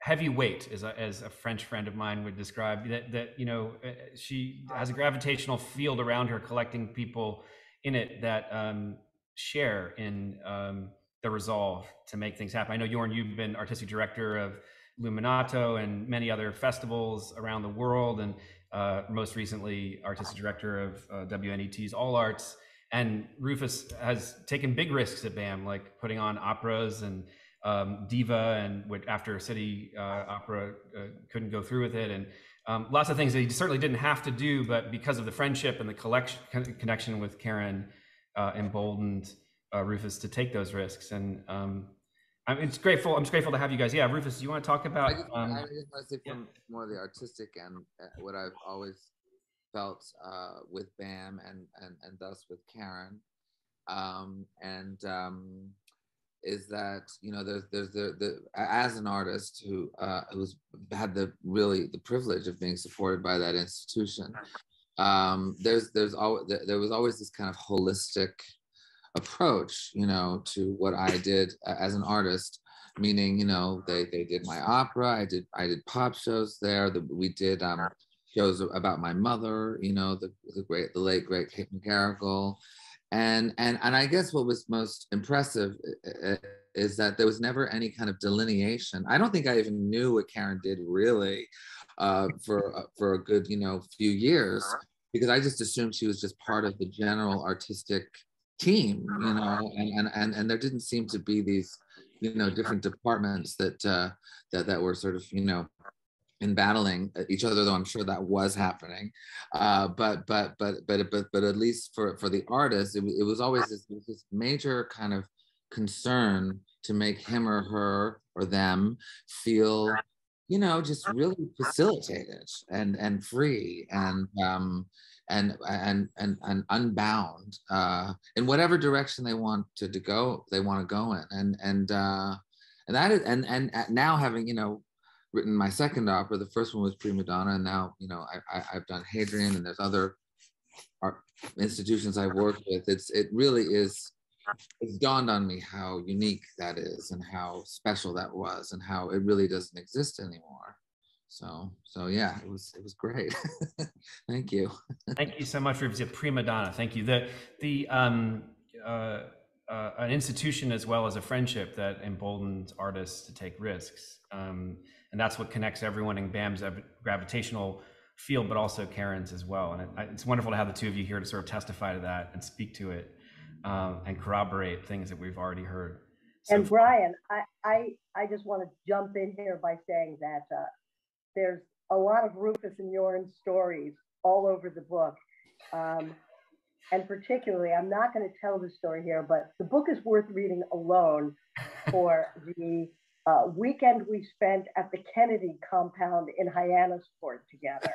heavyweight, as a, as a French friend of mine would describe. That, that you know, she has a gravitational field around her collecting people in it that um, share in um, the resolve to make things happen. I know, Jörn, you've been artistic director of Luminato and many other festivals around the world, and uh, most recently artistic director of uh, W N E T's All Arts. And Rufus has taken big risks at B A M, like putting on operas and um, Diva, and after City uh, Opera uh, couldn't go through with it. And Um, lots of things that he certainly didn't have to do, but because of the friendship and the collection, con connection with Karen, uh, emboldened uh, Rufus to take those risks. And um, I'm it's grateful. I'm just grateful to have you guys. Yeah, Rufus, do you want to talk about? I just, um, I just want to say from yeah. more of the artistic and uh, what I've always felt uh, with B A M and and and thus with Karen, um, and um, is that, you know, there's there's the the as an artist who uh who's had the really the privilege of being supported by that institution, um there's there's always there was always this kind of holistic approach, you know, to what I did as an artist, meaning, you know, they they did my opera, I did I did pop shows there, the, we did um shows about my mother, you know, the the great the late great Kate McGarrigle. And, and, and I guess what was most impressive is that there was never any kind of delineation. I don't think I even knew what Karen did really uh, for, uh, for a good, you know, few years, because I just assumed she was just part of the general artistic team, you know, and, and, and, and there didn't seem to be these, you know, different departments that, uh, that, that were sort of, you know, in battling each other, though I'm sure that was happening, uh, but but but but but but at least for for the artist, it, it was always this, this major kind of concern to make him or her or them feel, you know, just really facilitated and and free and um, and and and and unbound uh, in whatever direction they wanted to go, they want to go in, and and uh, and that is, and and now having, you know, written my second opera. The first one was Prima Donna, and now, you know, I, I, I've done Hadrian, and there's other art institutions I've worked with. It's it really is. It's dawned on me how unique that is, and how special that was, and how it really doesn't exist anymore. So so yeah, it was it was great. Thank you. Thank you so much, Rufus. Prima Donna. Thank you. The the um uh, uh an institution as well as a friendship that emboldens artists to take risks. Um, And that's what connects everyone in B A M's gravitational field, but also Karen's as well. And it, it's wonderful to have the two of you here to sort of testify to that and speak to it um, and corroborate things that we've already heard. So and Bryan, I, I, I just want to jump in here by saying that uh, there's a lot of Rufus and Jörn stories all over the book. Um, and particularly, I'm not going to tell the story here, but the book is worth reading alone for the uh, weekend we spent at the Kennedy compound in Hyannisport together.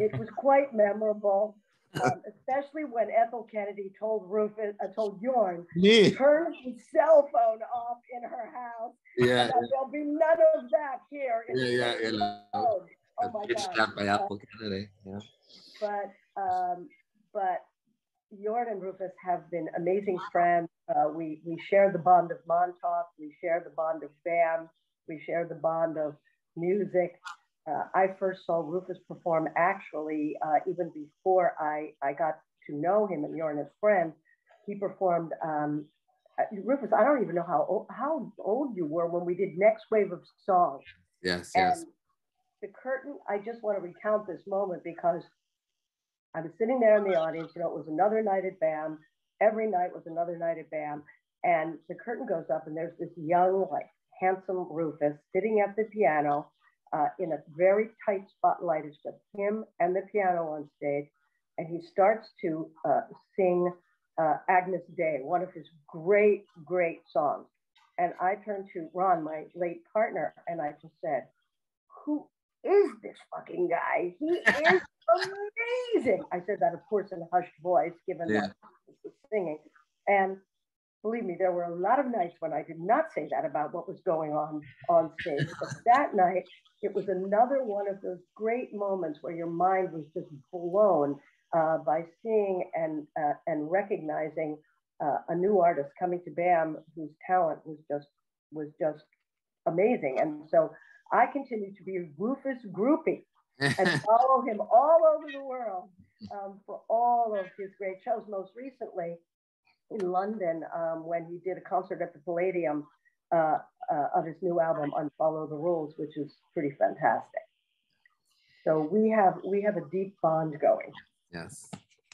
It was quite memorable, um, especially when Ethel Kennedy told Rufus, uh, told Jörn, yeah. turn his cell phone off in her house. Yeah, and there'll be none of that here. In yeah, yeah, yeah. Oh, oh my God. By Ethel Kennedy. Yeah. But um, but Jörn and Rufus have been amazing friends. Uh, we we share the bond of Montauk. We share the bond of B A M. We share the bond of music. Uh, I first saw Rufus perform actually uh, even before I I got to know him and Jörn as friends. He performed. Um, Rufus, I don't even know how old, how old you were when we did Next Wave of Songs. Yes, and yes. The curtain. I just want to recount this moment because I was sitting there in the audience, you know, it was another night at B A M. Every night was another night at B A M. And the curtain goes up and there's this young, like handsome Rufus sitting at the piano uh, in a very tight spotlight. It's just him and the piano on stage. And he starts to uh, sing uh, Agnus Dei, one of his great, great songs. And I turned to Ron, my late partner, and I just said, who is this fucking guy? He is amazing. I said that, of course, in a hushed voice, given yeah. that he was singing. And believe me, there were a lot of nights when I did not say that about what was going on on stage. But that night, it was another one of those great moments where your mind was just blown uh, by seeing and, uh, and recognizing uh, a new artist coming to B A M whose talent was just, was just amazing. And so I continue to be a Rufus groupie and follow him all over the world um, for all of his great shows. Most recently in London, um, when he did a concert at the Palladium uh, uh, of his new album, Unfollow the Rules, which is pretty fantastic. So we have we have a deep bond going. Yes.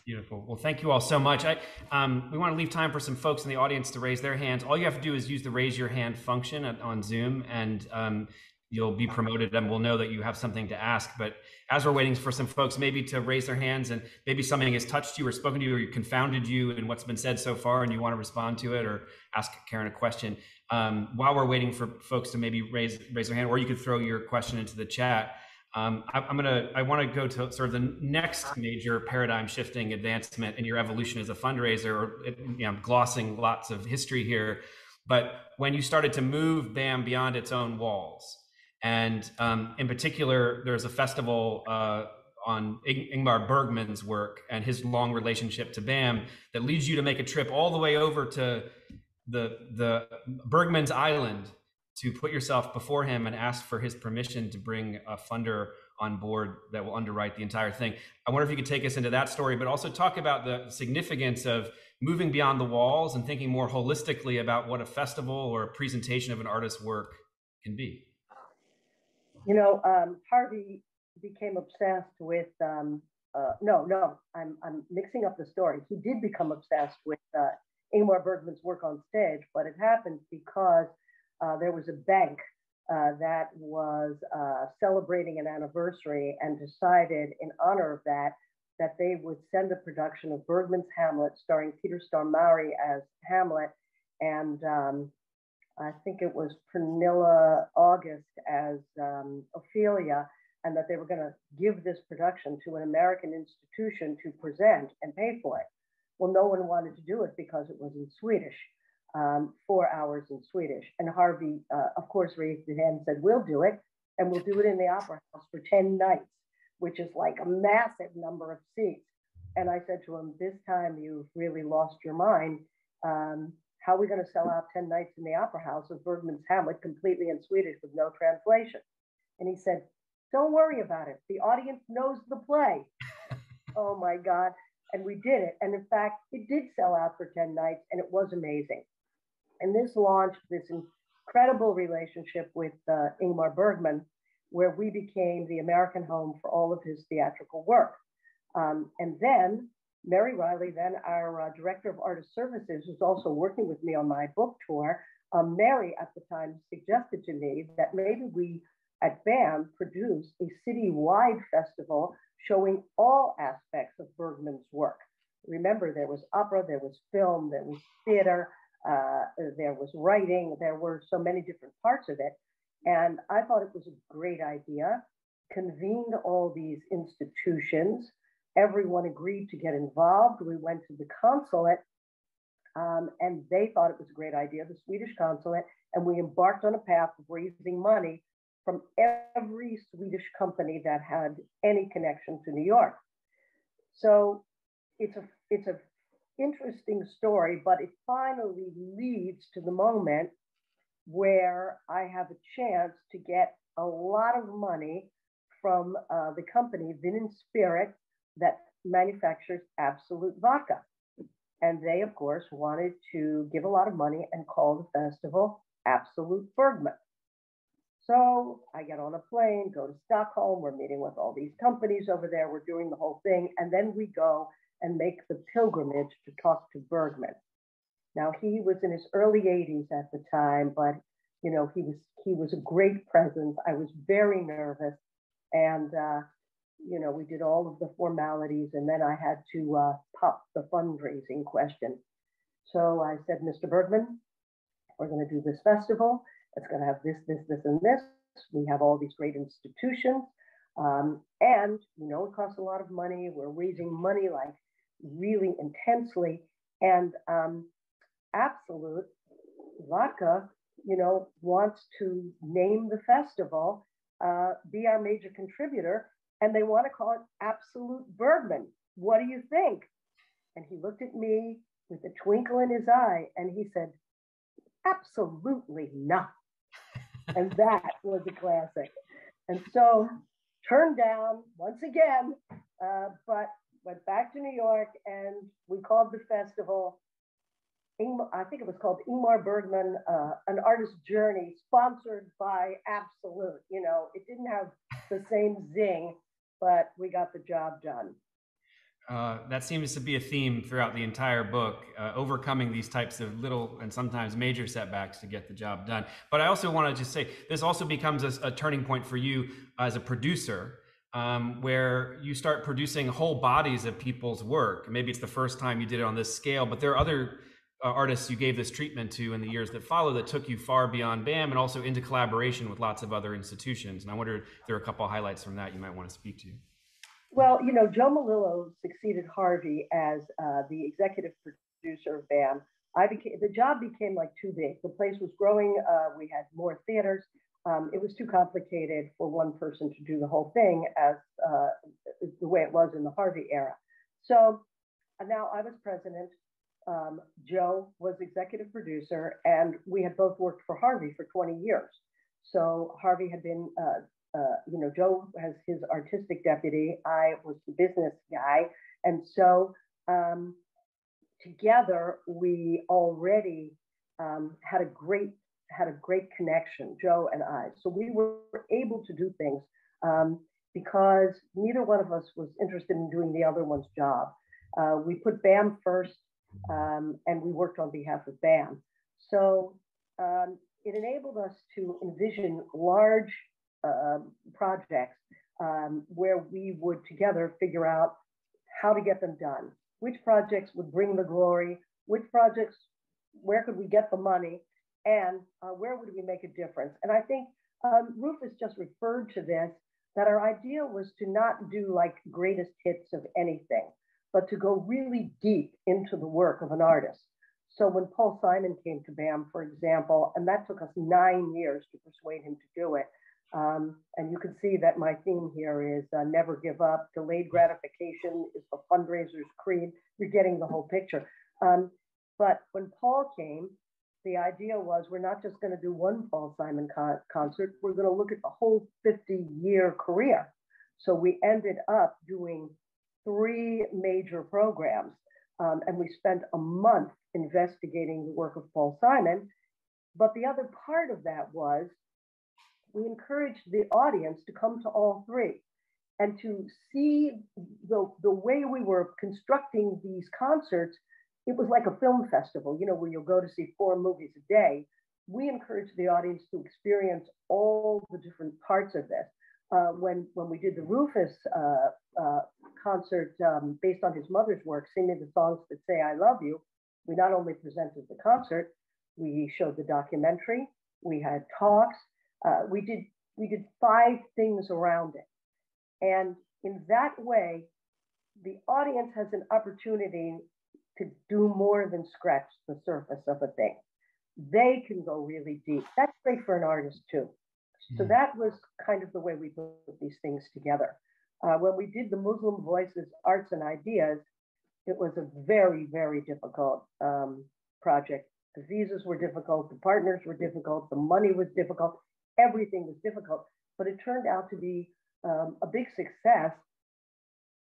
Beautiful. Well, thank you all so much. I, um, we want to leave time for some folks in the audience to raise their hands. All you have to do is use the raise your hand function at, on Zoom, and um, you'll be promoted and we'll know that you have something to ask. But as we're waiting for some folks maybe to raise their hands, and maybe something has touched you or spoken to you or confounded you in what's been said so far and you want to respond to it or ask Karen a question, um, while we're waiting for folks to maybe raise raise their hand, or you could throw your question into the chat. Um, I, I'm gonna, I wanna go to sort of the next major paradigm shifting advancement in your evolution as a fundraiser, or, you know, I'm glossing lots of history here, but when you started to move B A M beyond its own walls. And um, in particular, there's a festival uh, on Ingmar Bergman's work and his long relationship to B A M that leads you to make a trip all the way over to the, the Bergman's Island to put yourself before him and ask for his permission to bring a funder on board that will underwrite the entire thing. I wonder if you could take us into that story, but also talk about the significance of moving beyond the walls and thinking more holistically about what a festival or a presentation of an artist's work can be. You know, um, Harvey became obsessed with, um, uh, no, no, I'm, I'm mixing up the story. He did become obsessed with uh, Ingmar Bergman's work on stage, but it happened because uh, there was a bank uh, that was uh, celebrating an anniversary and decided in honor of that, that they would send a production of Bergman's Hamlet starring Peter Stormare as Hamlet, and um, I think it was Pernilla August as um, Ophelia, and that they were going to give this production to an American institution to present and pay for it. Well, no one wanted to do it because it was in Swedish, um, four hours in Swedish. And Harvey, uh, of course, raised his hand and said, we'll do it, and we'll do it in the Opera House for ten nights, which is like a massive number of seats. And I said to him, this time you've really lost your mind. Um, How are we going to sell out ten nights in the Opera House of Bergman's Hamlet completely in Swedish with no translation? And he said, don't worry about it. The audience knows the play. Oh my God. And we did it. And in fact, it did sell out for ten nights, and it was amazing. And this launched this credible relationship with uh, Ingmar Bergman, where we became the American home for all of his theatrical work. Um, and then Mary Riley, then our uh, director of artist services, who's also working with me on my book tour, um, Mary at the time suggested to me that maybe we at BAM produce a citywide festival showing all aspects of Bergman's work. Remember, there was opera, there was film, there was theater, uh, there was writing, there were so many different parts of it. And I thought it was a great idea, convened all these institutions. Everyone agreed to get involved. We went to the consulate um, and they thought it was a great idea, the Swedish consulate, and we embarked on a path of raising money from every Swedish company that had any connection to New York. So it's a, it's an interesting story, but it finally leads to the moment where I have a chance to get a lot of money from uh, the company, Vin and Spirit, that manufactures Absolute Vodka. And they, of course, wanted to give a lot of money and call the festival Absolute Bergman. So I get on a plane, go to Stockholm, we're meeting with all these companies over there, we're doing the whole thing, and then we go and make the pilgrimage to talk to Bergman. Now, he was in his early eighties at the time, but, you know, he was, he was a great presence. I was very nervous, and, uh, you know, we did all of the formalities, and then I had to uh, pop the fundraising question. So I said, Mister Bergman, we're going to do this festival. It's going to have this, this, this, and this. We have all these great institutions. Um, and, you know, it costs a lot of money. We're raising money like really intensely. And um, Absolute Vodka, you know, wants to name the festival, uh, be our major contributor, and they want to call it Absolute Bergman. What do you think? And he looked at me with a twinkle in his eye and he said, absolutely not. And that was a classic. And so turned down once again, uh, but went back to New York and we called the festival, Ingmar, I think it was called Ingmar Bergman, uh, An Artist's Journey, sponsored by Absolute. You know, it didn't have the same zing, but we got the job done. Uh, that seems to be a theme throughout the entire book, uh, overcoming these types of little and sometimes major setbacks to get the job done. But I also want to just say, this also becomes a, a turning point for you as a producer, um, where you start producing whole bodies of people's work. Maybe it's the first time you did it on this scale, but there are other uh, artists you gave this treatment to in the years that follow that took you far beyond BAM and also into collaboration with lots of other institutions. And I wonder if there are a couple of highlights from that you might want to speak to. Well, you know, Joe Melillo succeeded Harvey as uh, the executive producer of BAM. I became, the job became like too big. The place was growing. Uh, we had more theaters. Um, it was too complicated for one person to do the whole thing as uh, the way it was in the Harvey era. So now I was president. Um, Joe was executive producer, and we had both worked for Harvey for twenty years. So Harvey had been... Uh, Uh, you know, Joe has his artistic deputy. I was the business guy. And so um, together, we already um, had a great, had a great connection, Joe and I. So we were able to do things um, because neither one of us was interested in doing the other one's job. Uh, we put BAM first um, and we worked on behalf of BAM. So um, it enabled us to envision large Uh, projects um, where we would together figure out how to get them done, which projects would bring the glory, which projects, where could we get the money, and uh, where would we make a difference. And I think um, Rufus just referred to this, that our idea was to not do like greatest hits of anything, but to go really deep into the work of an artist. So when Paul Simon came to BAM, for example, and that took us nine years to persuade him to do it, Um, and you can see that my theme here is uh, never give up. Delayed gratification is the fundraiser's creed. You're getting the whole picture. Um, but when Paul came, the idea was we're not just going to do one Paul Simon con concert. We're going to look at the whole fifty year career. So we ended up doing three major programs. Um, and we spent a month investigating the work of Paul Simon. But the other part of that was we encouraged the audience to come to all three and to see the, the way we were constructing these concerts. It was like a film festival, you know, where you'll go to see four movies a day. We encouraged the audience to experience all the different parts of this. Uh, when, when we did the Rufus uh, uh, concert um, based on his mother's work, Singing the Songs That Say I Love You, we not only presented the concert, we showed the documentary, we had talks, uh, we did we did five things around it. And in that way, the audience has an opportunity to do more than scratch the surface of a thing. They can go really deep. That's great for an artist too. So that was kind of the way we put these things together. Uh, when we did the Muslim Voices, Arts and Ideas, it was a very, very difficult um, project. The visas were difficult, the partners were difficult, the money was difficult, everything was difficult, but it turned out to be um, a big success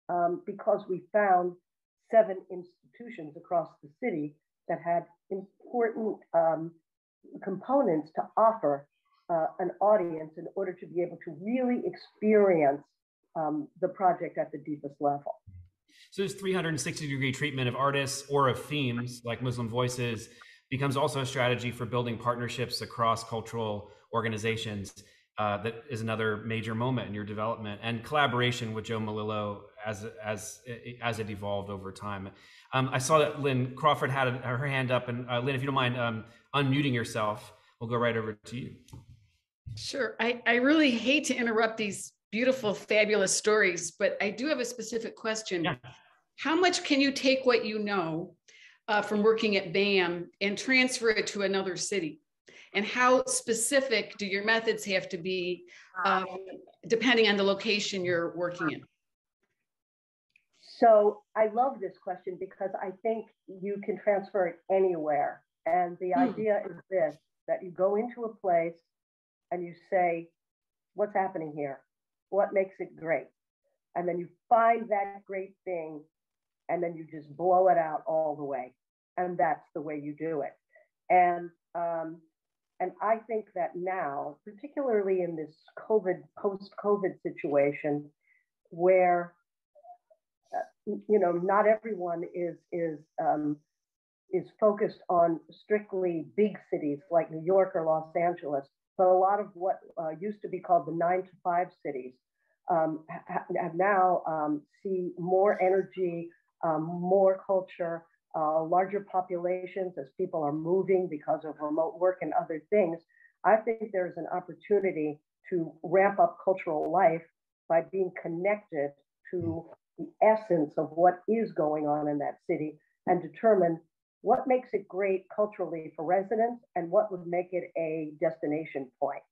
um, because we found seven institutions across the city that had important um, components to offer uh, an audience in order to be able to really experience um, the project at the deepest level. So this three hundred sixty degree treatment of artists or of themes like Muslim Voices becomes also a strategy for building partnerships across cultural organizations. Uh, that is another major moment in your development and collaboration with Joe Melillo as as as it evolved over time. Um, I saw that Lynn Crawford had her hand up, and uh, Lynn, if you don't mind um, unmuting yourself, we'll go right over to you. Sure. I, I really hate to interrupt these beautiful, fabulous stories, but I do have a specific question. Yeah. How much can you take what you know uh, from working at B A M and transfer it to another city? And how specific do your methods have to be, um, depending on the location you're working in? So I love this question because I think you can transfer it anywhere. And the mm. idea is this, that you go into a place and you say, what's happening here? What makes it great? And then you find that great thing and then you just blow it out all the way. And that's the way you do it. And um, And I think that now, particularly in this COVID, post-COVID situation, where uh, you know not everyone is is um, is focused on strictly big cities like New York or Los Angeles, but a lot of what uh, used to be called the nine to five cities um, have now um, see more energy, um, more culture. Uh, larger populations as people are moving because of remote work and other things, I think there's an opportunity to ramp up cultural life by being connected to the essence of what is going on in that city and determine what makes it great culturally for residents and what would make it a destination point.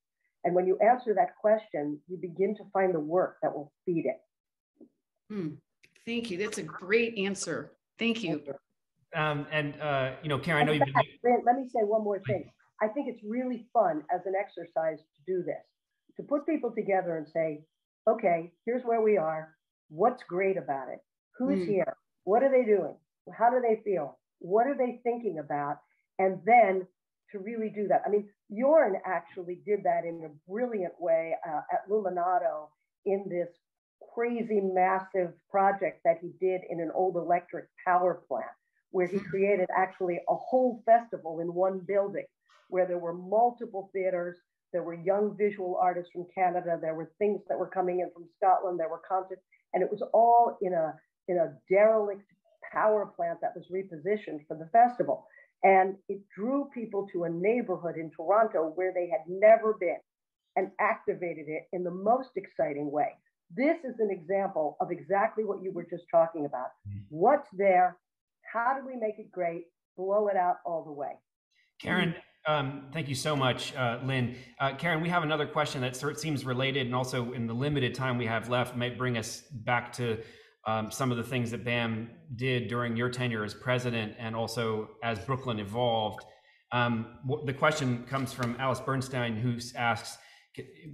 And when you answer that question, you begin to find the work that will feed it. Mm, thank you. That's a great answer. Thank you. Thank you. Um, and, uh, you know, Karen, I know you've been- Grant, let me say one more thing. I think it's really fun as an exercise to do this, to put people together and say, okay, here's where we are. What's great about it? Who's mm. here? What are they doing? How do they feel? What are they thinking about? And then to really do that. I mean, Jörn actually did that in a brilliant way uh, at Luminato in this crazy, massive project that he did in an old electric power plant, where he created actually a whole festival in one building, where there were multiple theaters, there were young visual artists from Canada, there were things that were coming in from Scotland, there were concerts, and it was all in a, in a derelict power plant that was repositioned for the festival. And it drew people to a neighborhood in Toronto where they had never been and activated it in the most exciting way. This is an example of exactly what you were just talking about. What's there? How do we make it great? Blow it out all the way. Karen, um, thank you so much, uh, Lynn. Uh, Karen, we have another question that sort of seems related, and also in the limited time we have left might bring us back to um, some of the things that B A M did during your tenure as president and also as Brooklyn evolved. Um, the question comes from Alice Bernstein, who asks,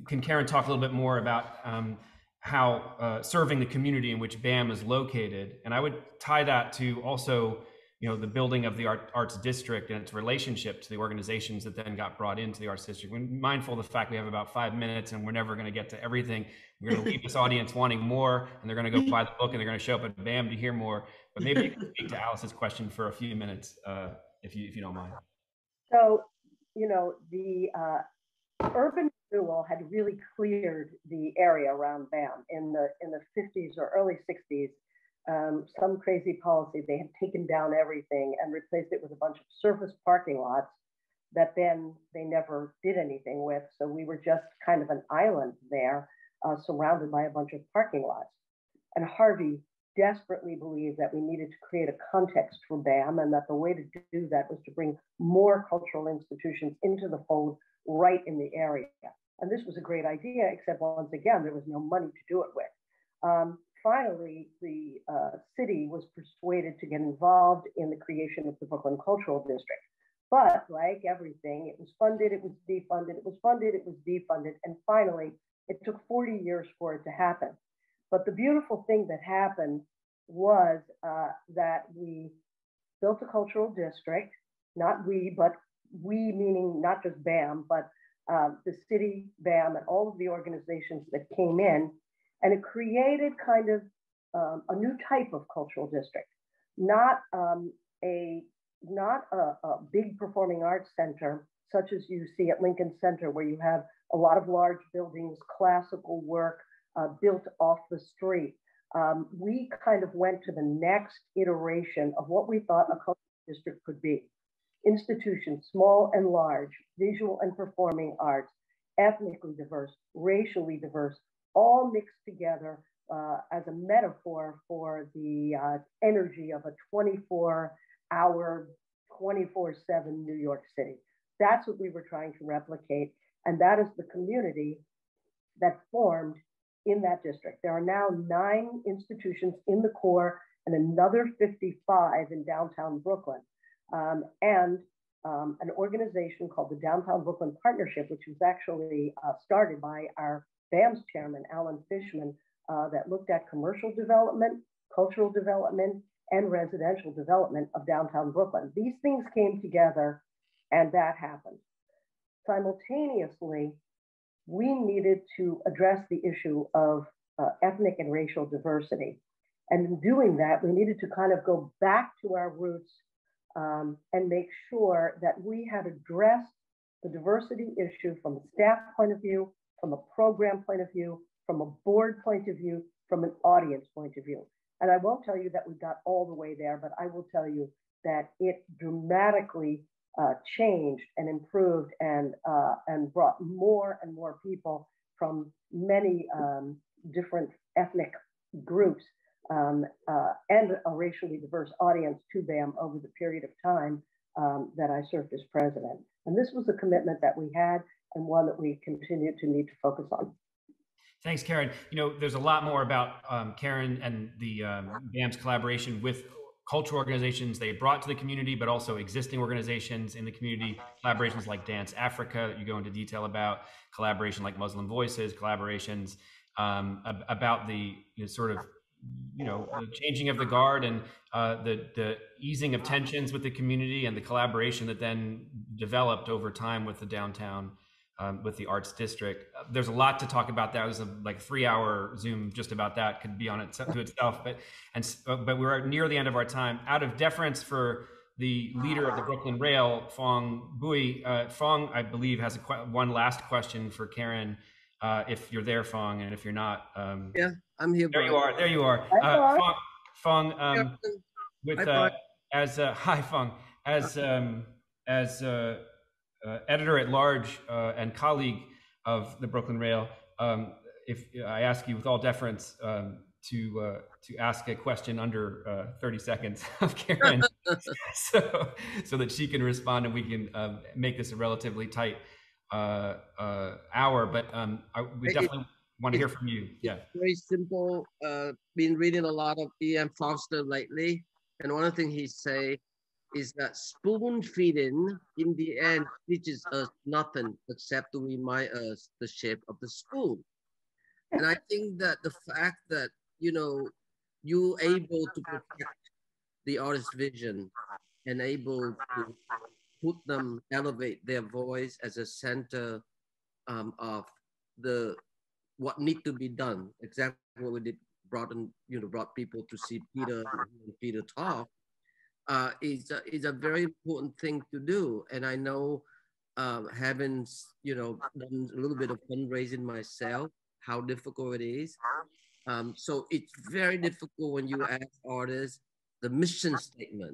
can Karen talk a little bit more about um, how uh, serving the community in which B A M is located? And I would tie that to also you know, the building of the art, arts district and its relationship to the organizations that then got brought into the arts district. We're mindful of the fact we have about five minutes and we're never going to get to everything. We're going to leave this audience wanting more, and they're going to go buy the book and they're going to show up at BAM to hear more. But maybe you can speak to Alice's question for a few minutes, uh, if you if you don't mind. So, you know, the uh, urban renewal had really cleared the area around BAM in the in the fifties or early sixties. Um, some crazy policy, they had taken down everything and replaced it with a bunch of surface parking lots that then they never did anything with. So we were just kind of an island there, uh, surrounded by a bunch of parking lots. And Harvey desperately believed that we needed to create a context for BAM, and that the way to do that was to bring more cultural institutions into the fold right in the area. And this was a great idea, except once again, there was no money to do it with. Um, Finally, the uh, city was persuaded to get involved in the creation of the Brooklyn Cultural District. But like everything, it was funded, it was defunded, it was funded, it was defunded, and finally, it took forty years for it to happen. But the beautiful thing that happened was uh, that we built a cultural district, not we, but we meaning not just BAM, but uh, the city, BAM, and all of the organizations that came in. And it created kind of um, a new type of cultural district, not um, a not a, a big performing arts center such as you see at Lincoln Center, where you have a lot of large buildings, classical work uh, built off the street. Um, we kind of went to the next iteration of what we thought a cultural district could be: institutions, small and large, visual and performing arts, ethnically diverse, racially diverse, all mixed together uh, as a metaphor for the uh, energy of a twenty-four hour, twenty-four seven New York City. That's what we were trying to replicate. And that is the community that formed in that district. There are now nine institutions in the core and another fifty-five in downtown Brooklyn. Um, and um, an organization called the Downtown Brooklyn Partnership, which was actually uh, started by our BAM's chairman, Alan Fishman, uh, that looked at commercial development, cultural development, and residential development of downtown Brooklyn. These things came together, and that happened. Simultaneously, we needed to address the issue of uh, ethnic and racial diversity. And in doing that, we needed to kind of go back to our roots um, and make sure that we had addressed the diversity issue from a staff point of view, from a program point of view, from a board point of view, from an audience point of view. And I won't tell you that we got all the way there, but I will tell you that it dramatically uh, changed and improved and, uh, and brought more and more people from many um, different ethnic groups um, uh, and a racially diverse audience to BAM over the period of time um, that I served as president. And this was a commitment that we had, and one that we continue to need to focus on. Thanks, Karen. You know, there's a lot more about um, Karen and the um, BAM's collaboration with cultural organizations they brought to the community, but also existing organizations in the community, collaborations like Dance Africa that you go into detail about, collaboration like Muslim Voices, collaborations um, ab about the you know, sort of you know, the changing of the guard and uh, the, the easing of tensions with the community and the collaboration that then developed over time with the downtown Um, with the arts district. Uh, there's a lot to talk about. That was a like three hour Zoom just about that, could be on it to itself, but and uh, but we're near the end of our time. Out of deference for the leader of the Brooklyn Rail, Fong Bui, uh, Fong, I believe, has a one last question for Karen. Uh, if you're there, Fong, and if you're not, um, yeah, I'm here. There Brian. You are. There you are. Uh, Fong, Fong um, with uh, as uh, hi Fong as um, as. Uh, Uh, editor at large uh, and colleague of the Brooklyn Rail, um, if I ask you with all deference um, to uh, to ask a question under uh, thirty seconds of Karen, so so that she can respond and we can uh, make this a relatively tight uh, uh, hour. But um, I, we definitely it, want to hear from you. Yeah, very simple. Uh, been reading a lot of E M Foster lately, and one of the things he say is that spoon feeding in the end teaches us nothing except to remind us the shape of the spoon. And I think that the fact that, you know, you're able to protect the artist's vision and able to put them, elevate their voice as a center um, of the what need to be done. Exactly what we did, brought in, you know, brought people to see Peter and Peter talk. Uh, is a, is a very important thing to do, and I know, uh, having you know done a little bit of fundraising myself, how difficult it is. Um, so it's very difficult when you ask artists the mission statement.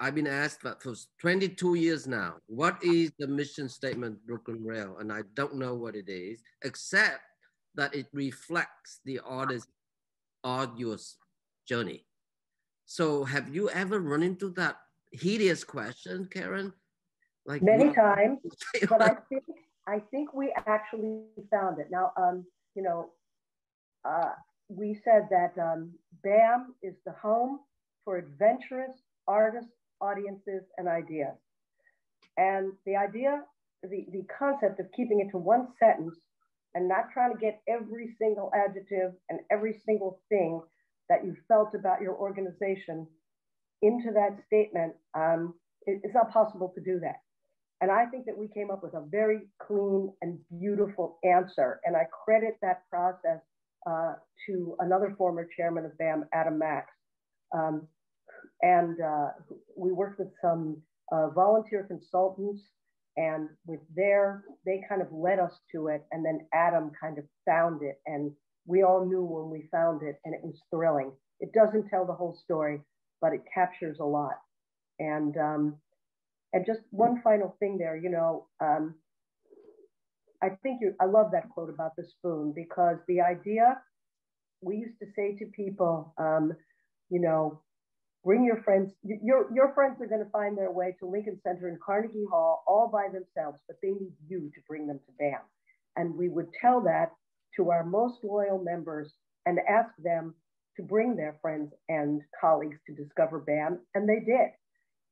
I've been asked that for twenty-two years now. What is the mission statement, Brooklyn Rail? And I don't know what it is, except that it reflects the artist's arduous journey. So have you ever run into that hideous question, Karen? Like Many what? times, but I think, I think we actually found it. Now, um, you know, uh, we said that um, BAM is the home for adventurous artists, audiences, and ideas. And the idea, the, the concept of keeping it to one sentence and not trying to get every single adjective and every single thing that you felt about your organization into that statement, um, it, it's not possible to do that. And I think that we came up with a very clean and beautiful answer. And I credit that process uh, to another former chairman of BAM, Adam Max. Um, and uh, we worked with some uh, volunteer consultants, and with their, they kind of led us to it. And then Adam kind of found it, and we all knew when we found it, and it was thrilling. It doesn't tell the whole story, but it captures a lot. And um, and just one final thing there, you know, um, I think you, I love that quote about the spoon, because the idea, we used to say to people, um, you know, bring your friends, your, your friends are going to find their way to Lincoln Center and Carnegie Hall all by themselves, but they need you to bring them to BAM. And we would tell that to our most loyal members and ask them to bring their friends and colleagues to discover BAM, and they did.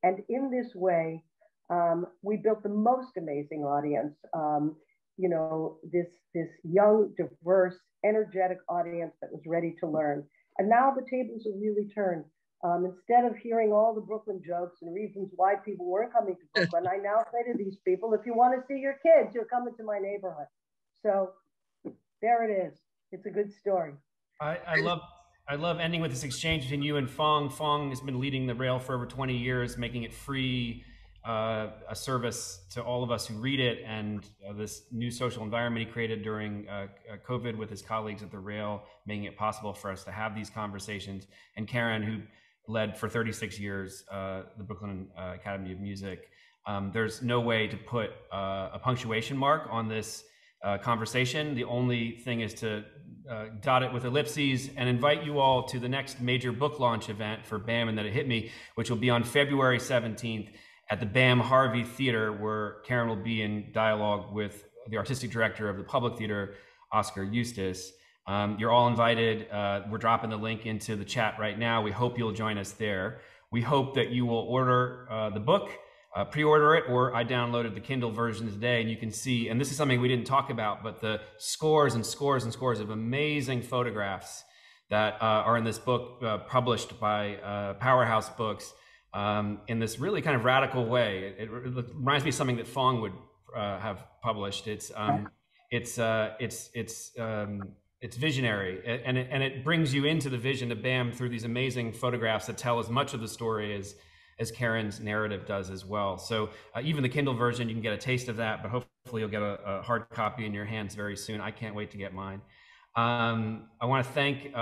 And in this way, um, we built the most amazing audience. Um, you know, this, this young, diverse, energetic audience that was ready to learn. And now the tables are really turned. Um, instead of hearing all the Brooklyn jokes and reasons why people weren't coming to Brooklyn, I now say to these people, if you want to see your kids, you're coming to my neighborhood. So there it is. It's a good story. I, I love I love ending with this exchange between you and Fong. Fong has been leading the rail for over twenty years, making it free, uh, a service to all of us who read it, and uh, this new social environment he created during uh, COVID with his colleagues at the rail, making it possible for us to have these conversations. And Karen, who led for thirty-six years uh, the Brooklyn uh, Academy of Music. Um, there's no way to put uh, a punctuation mark on this Uh, conversation. The only thing is to uh, dot it with ellipses, and invite you all to the next major book launch event for BAM and That It Hit Me, which will be on February seventeenth at the BAM Harvey Theater, where Karen will be in dialogue with the artistic director of the Public Theater, Oskar Eustis. Um, you're all invited. Uh, we're dropping the link into the chat right now. We hope you'll join us there. We hope that you will order uh, the book. Uh, pre-order it, or I downloaded the Kindle version today, and you can see, and this is something we didn't talk about, but the scores and scores and scores of amazing photographs that uh, are in this book, uh, published by uh, Powerhouse Books, um, in this really kind of radical way. It, it reminds me of something that Fong would uh, have published. It's um, it's uh, it's it's um, it's visionary, and it, and it brings you into the vision of BAM through these amazing photographs that tell as much of the story as as Karen's narrative does as well. So uh, even the Kindle version, you can get a taste of that, but hopefully you'll get a, a hard copy in your hands very soon. I can't wait to get mine. Um, I wanna thank uh,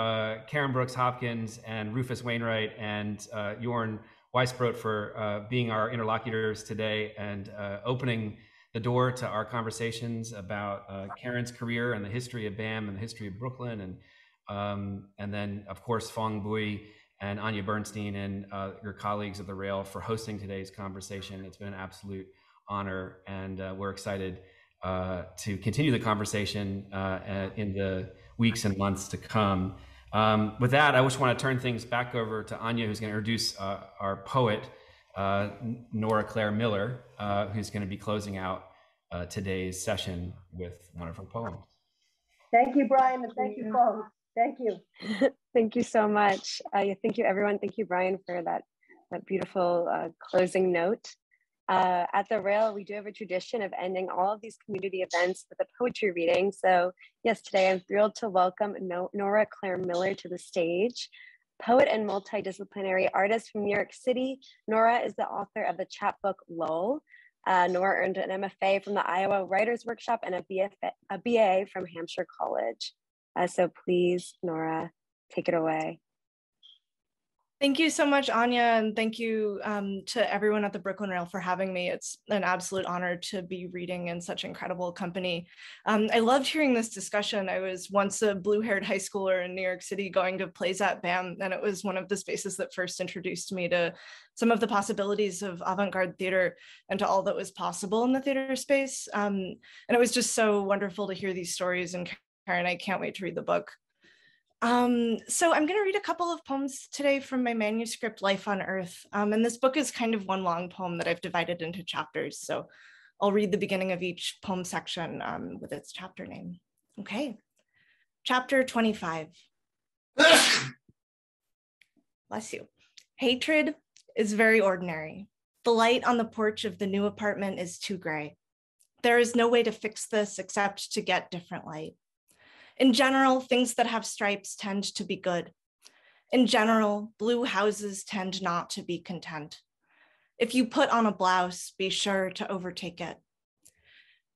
Karen Brooks Hopkins and Rufus Wainwright and uh, Jörn Weisbrodt for uh, being our interlocutors today and uh, opening the door to our conversations about uh, Karen's career and the history of BAM and the history of Brooklyn. And, um, and then of course, Fong Bui and Anya Bernstein and uh, your colleagues at the rail for hosting today's conversation. It's been an absolute honor, and uh, we're excited uh, to continue the conversation uh, in the weeks and months to come. Um, with that, I just want to turn things back over to Anya, who's going to introduce uh, our poet, uh, Nora Claire Miller, uh, who's going to be closing out uh, today's session with wonderful poems. Thank you, Brian, and thank you, Paul. Thank you. Thank you so much. Uh, thank you, everyone. Thank you, Bryan, for that, that beautiful uh, closing note. Uh, at the Rail, we do have a tradition of ending all of these community events with a poetry reading. So yes, today I'm thrilled to welcome no Nora Claire Miller to the stage. Poet and multidisciplinary artist from New York City, Nora is the author of the chapbook Lull. Uh, Nora earned an M F A from the Iowa Writers Workshop and a, B F A, a B A from Hampshire College. Uh, so please, Nora, take it away. Thank you so much, Anya, and thank you um, to everyone at the Brooklyn Rail for having me. It's an absolute honor to be reading in such incredible company. Um, I loved hearing this discussion. I was once a blue-haired high schooler in New York City going to plays at BAM, and it was one of the spaces that first introduced me to some of the possibilities of avant-garde theater and to all that was possible in the theater space. Um, and it was just so wonderful to hear these stories, and Karen, I can't wait to read the book. Um, so I'm going to read a couple of poems today from my manuscript, Life on Earth. Um, and this book is kind of one long poem that I've divided into chapters. So I'll read the beginning of each poem section um, with its chapter name. Okay. Chapter twenty-five. Bless you. Hatred is very ordinary. The light on the porch of the new apartment is too gray. There is no way to fix this except to get different light. In general, things that have stripes tend to be good. In general, blue houses tend not to be content. If you put on a blouse, be sure to overtake it.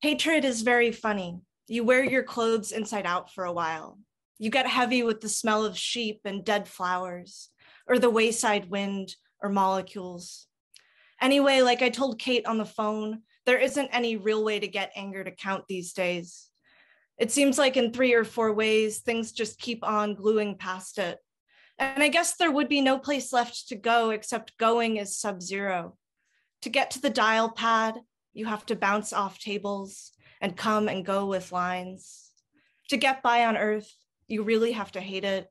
Hatred is very funny. You wear your clothes inside out for a while. You get heavy with the smell of sheep and dead flowers, or the wayside wind, or molecules. Anyway, like I told Kate on the phone, there isn't any real way to get anger to count these days. It seems like in three or four ways, things just keep on gluing past it. And I guess there would be no place left to go except going is sub-zero. To get to the dial pad, you have to bounce off tables and come and go with lines. To get by on Earth, you really have to hate it.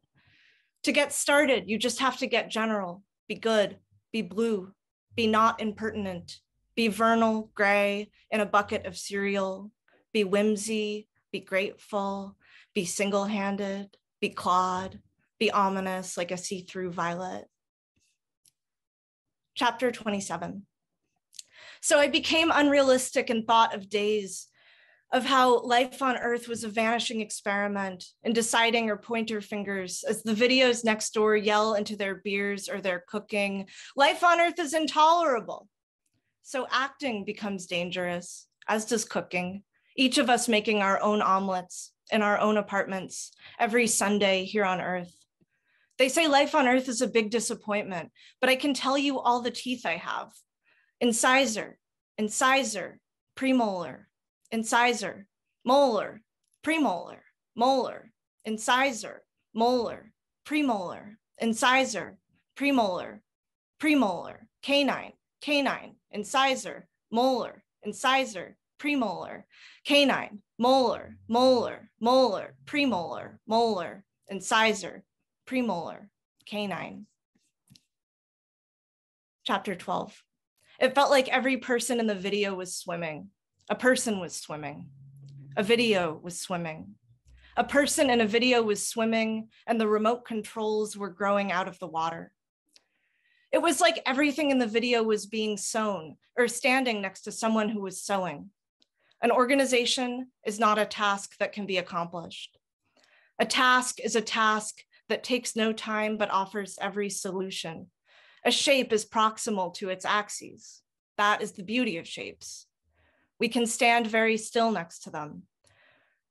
To get started, you just have to get general, be good, be blue, be not impertinent, be vernal, gray, in a bucket of cereal, be whimsy, be grateful, be single-handed, be clawed, be ominous like a see-through violet. Chapter twenty-seven. So I became unrealistic and thought of days, of how life on Earth was a vanishing experiment in deciding or pointer fingers as the videos next door yell into their beers or their cooking, life on Earth is intolerable. So acting becomes dangerous, as does cooking. Each of us making our own omelets in our own apartments every Sunday here on Earth. They say life on Earth is a big disappointment, but I can tell you all the teeth I have. Incisor, incisor, premolar, incisor, molar, premolar, molar, incisor, molar, premolar, incisor, premolar, premolar, canine, canine, incisor, molar, incisor, premolar, canine, molar, molar, molar, premolar, molar, incisor, premolar, canine. Chapter twelve. It felt like every person in the video was swimming. A person was swimming. A video was swimming. A person in a video was swimming, and the remote controls were growing out of the water. It was like everything in the video was being sewn or standing next to someone who was sewing. An organization is not a task that can be accomplished. A task is a task that takes no time but offers every solution. A shape is proximal to its axes. That is the beauty of shapes. We can stand very still next to them.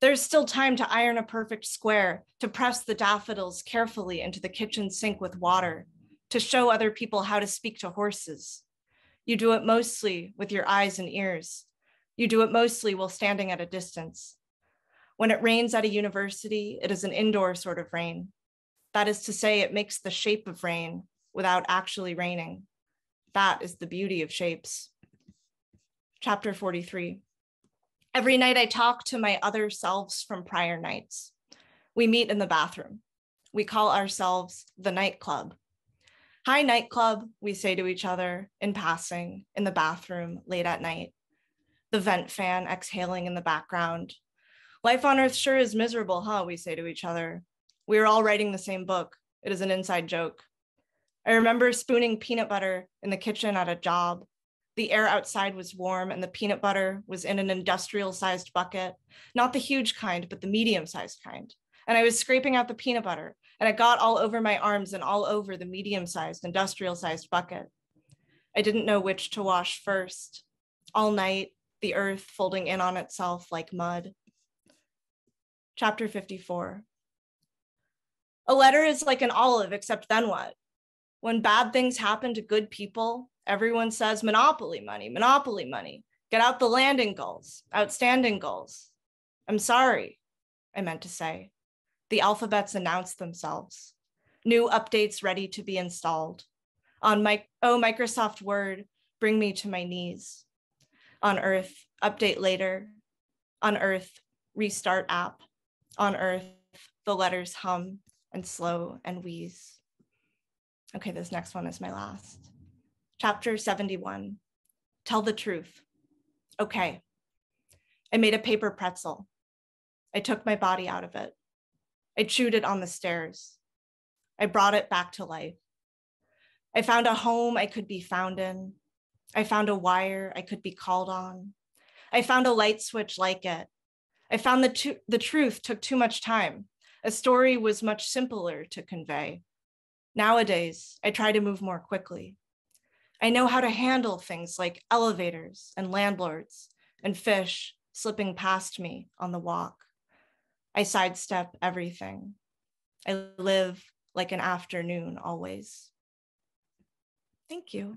There's still time to iron a perfect square, to press the daffodils carefully into the kitchen sink with water, to show other people how to speak to horses. You do it mostly with your eyes and ears. You do it mostly while standing at a distance. When it rains at a university, it is an indoor sort of rain. That is to say, it makes the shape of rain without actually raining. That is the beauty of shapes. Chapter forty-three. Every night I talk to my other selves from prior nights. We meet in the bathroom. We call ourselves the nightclub. Hi, nightclub, we say to each other in passing, in the bathroom, late at night. The vent fan exhaling in the background. Life on Earth sure is miserable, huh? We say to each other. We are all writing the same book. It is an inside joke. I remember spooning peanut butter in the kitchen at a job. The air outside was warm and the peanut butter was in an industrial-sized bucket, not the huge kind, but the medium-sized kind. And I was scraping out the peanut butter and it got all over my arms and all over the medium-sized, industrial-sized bucket. I didn't know which to wash first. All night, the earth folding in on itself like mud. Chapter fifty-four. A letter is like an olive, except then what? When bad things happen to good people, everyone says monopoly money, monopoly money. Get out the landing goals, outstanding goals. I'm sorry, I meant to say. The alphabets announced themselves. New updates ready to be installed. On my, oh, Microsoft Word, bring me to my knees. On Earth, update later. On Earth, restart app. On Earth, the letters hum and slow and wheeze. Okay, this next one is my last. Chapter seventy-one, tell the truth. Okay, I made a paper pretzel. I took my body out of it. I chewed it on the stairs. I brought it back to life. I found a home I could be found in. I found a wire I could be called on. I found a light switch like it. I found the, tu- the truth took too much time. A story was much simpler to convey. Nowadays, I try to move more quickly. I know how to handle things like elevators and landlords and fish slipping past me on the walk. I sidestep everything. I live like an afternoon always. Thank you.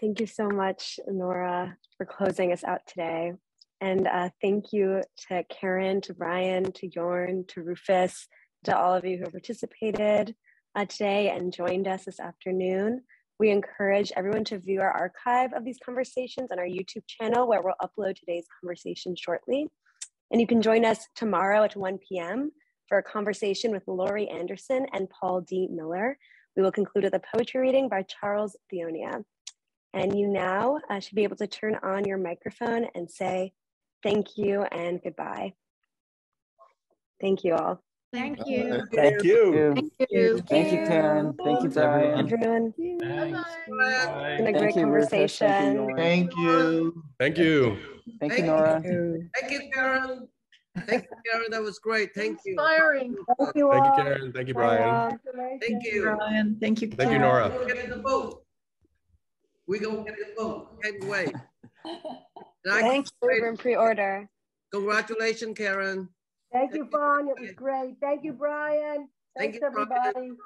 Thank you so much, Nora, for closing us out today. And uh, thank you to Karen, to Bryan, to Jörn, to Rufus, to all of you who participated uh, today and joined us this afternoon. We encourage everyone to view our archive of these conversations on our YouTube channel, where we'll upload today's conversation shortly. And you can join us tomorrow at one p m for a conversation with Laurie Anderson and Paul D. Miller. We will conclude with a poetry reading by Charles Theonia. And you now uh, should be able to turn on your microphone and say, thank you and goodbye. Thank you all. Thank you. Thank you. Thank you, Thank you, Karen. Thank you, Brian. Everyone. Bye. Been a great conversation. Thank you. Thank you. Thank you, Nora. Thank you, Karen. Thank you, Karen. That was great. Thank you. Inspiring. Thank you, Karen. Thank you, Brian. Thank you, Brian. Thank you, Thank you, Nora. We're going to get the boat. We're going to get the boat. Can't wait. Thank you for pre-order. Congratulations, Karen. Thank you, Vaughn. It was great. Thank you, Brian. Thanks, Thank you, everybody. Brian.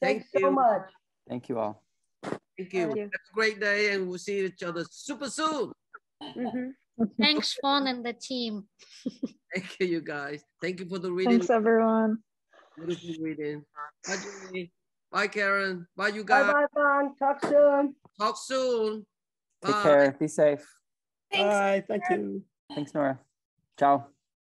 Thanks Thank so you. much. Thank you all. Thank you. Thank you. Have a great day, and we'll see each other super soon. Mm-hmm. Thanks, Vaughn and the team. Thank you, you guys. Thank you for the reading. Thanks, everyone. Beautiful reading. Bye, Julie. Bye, Karen. Bye, you guys. Bye, bye, Vaughn. Talk soon. Talk soon. Take bye. care. Be safe. Thanks. Bye. Thank you. Thanks, Nora. Ciao.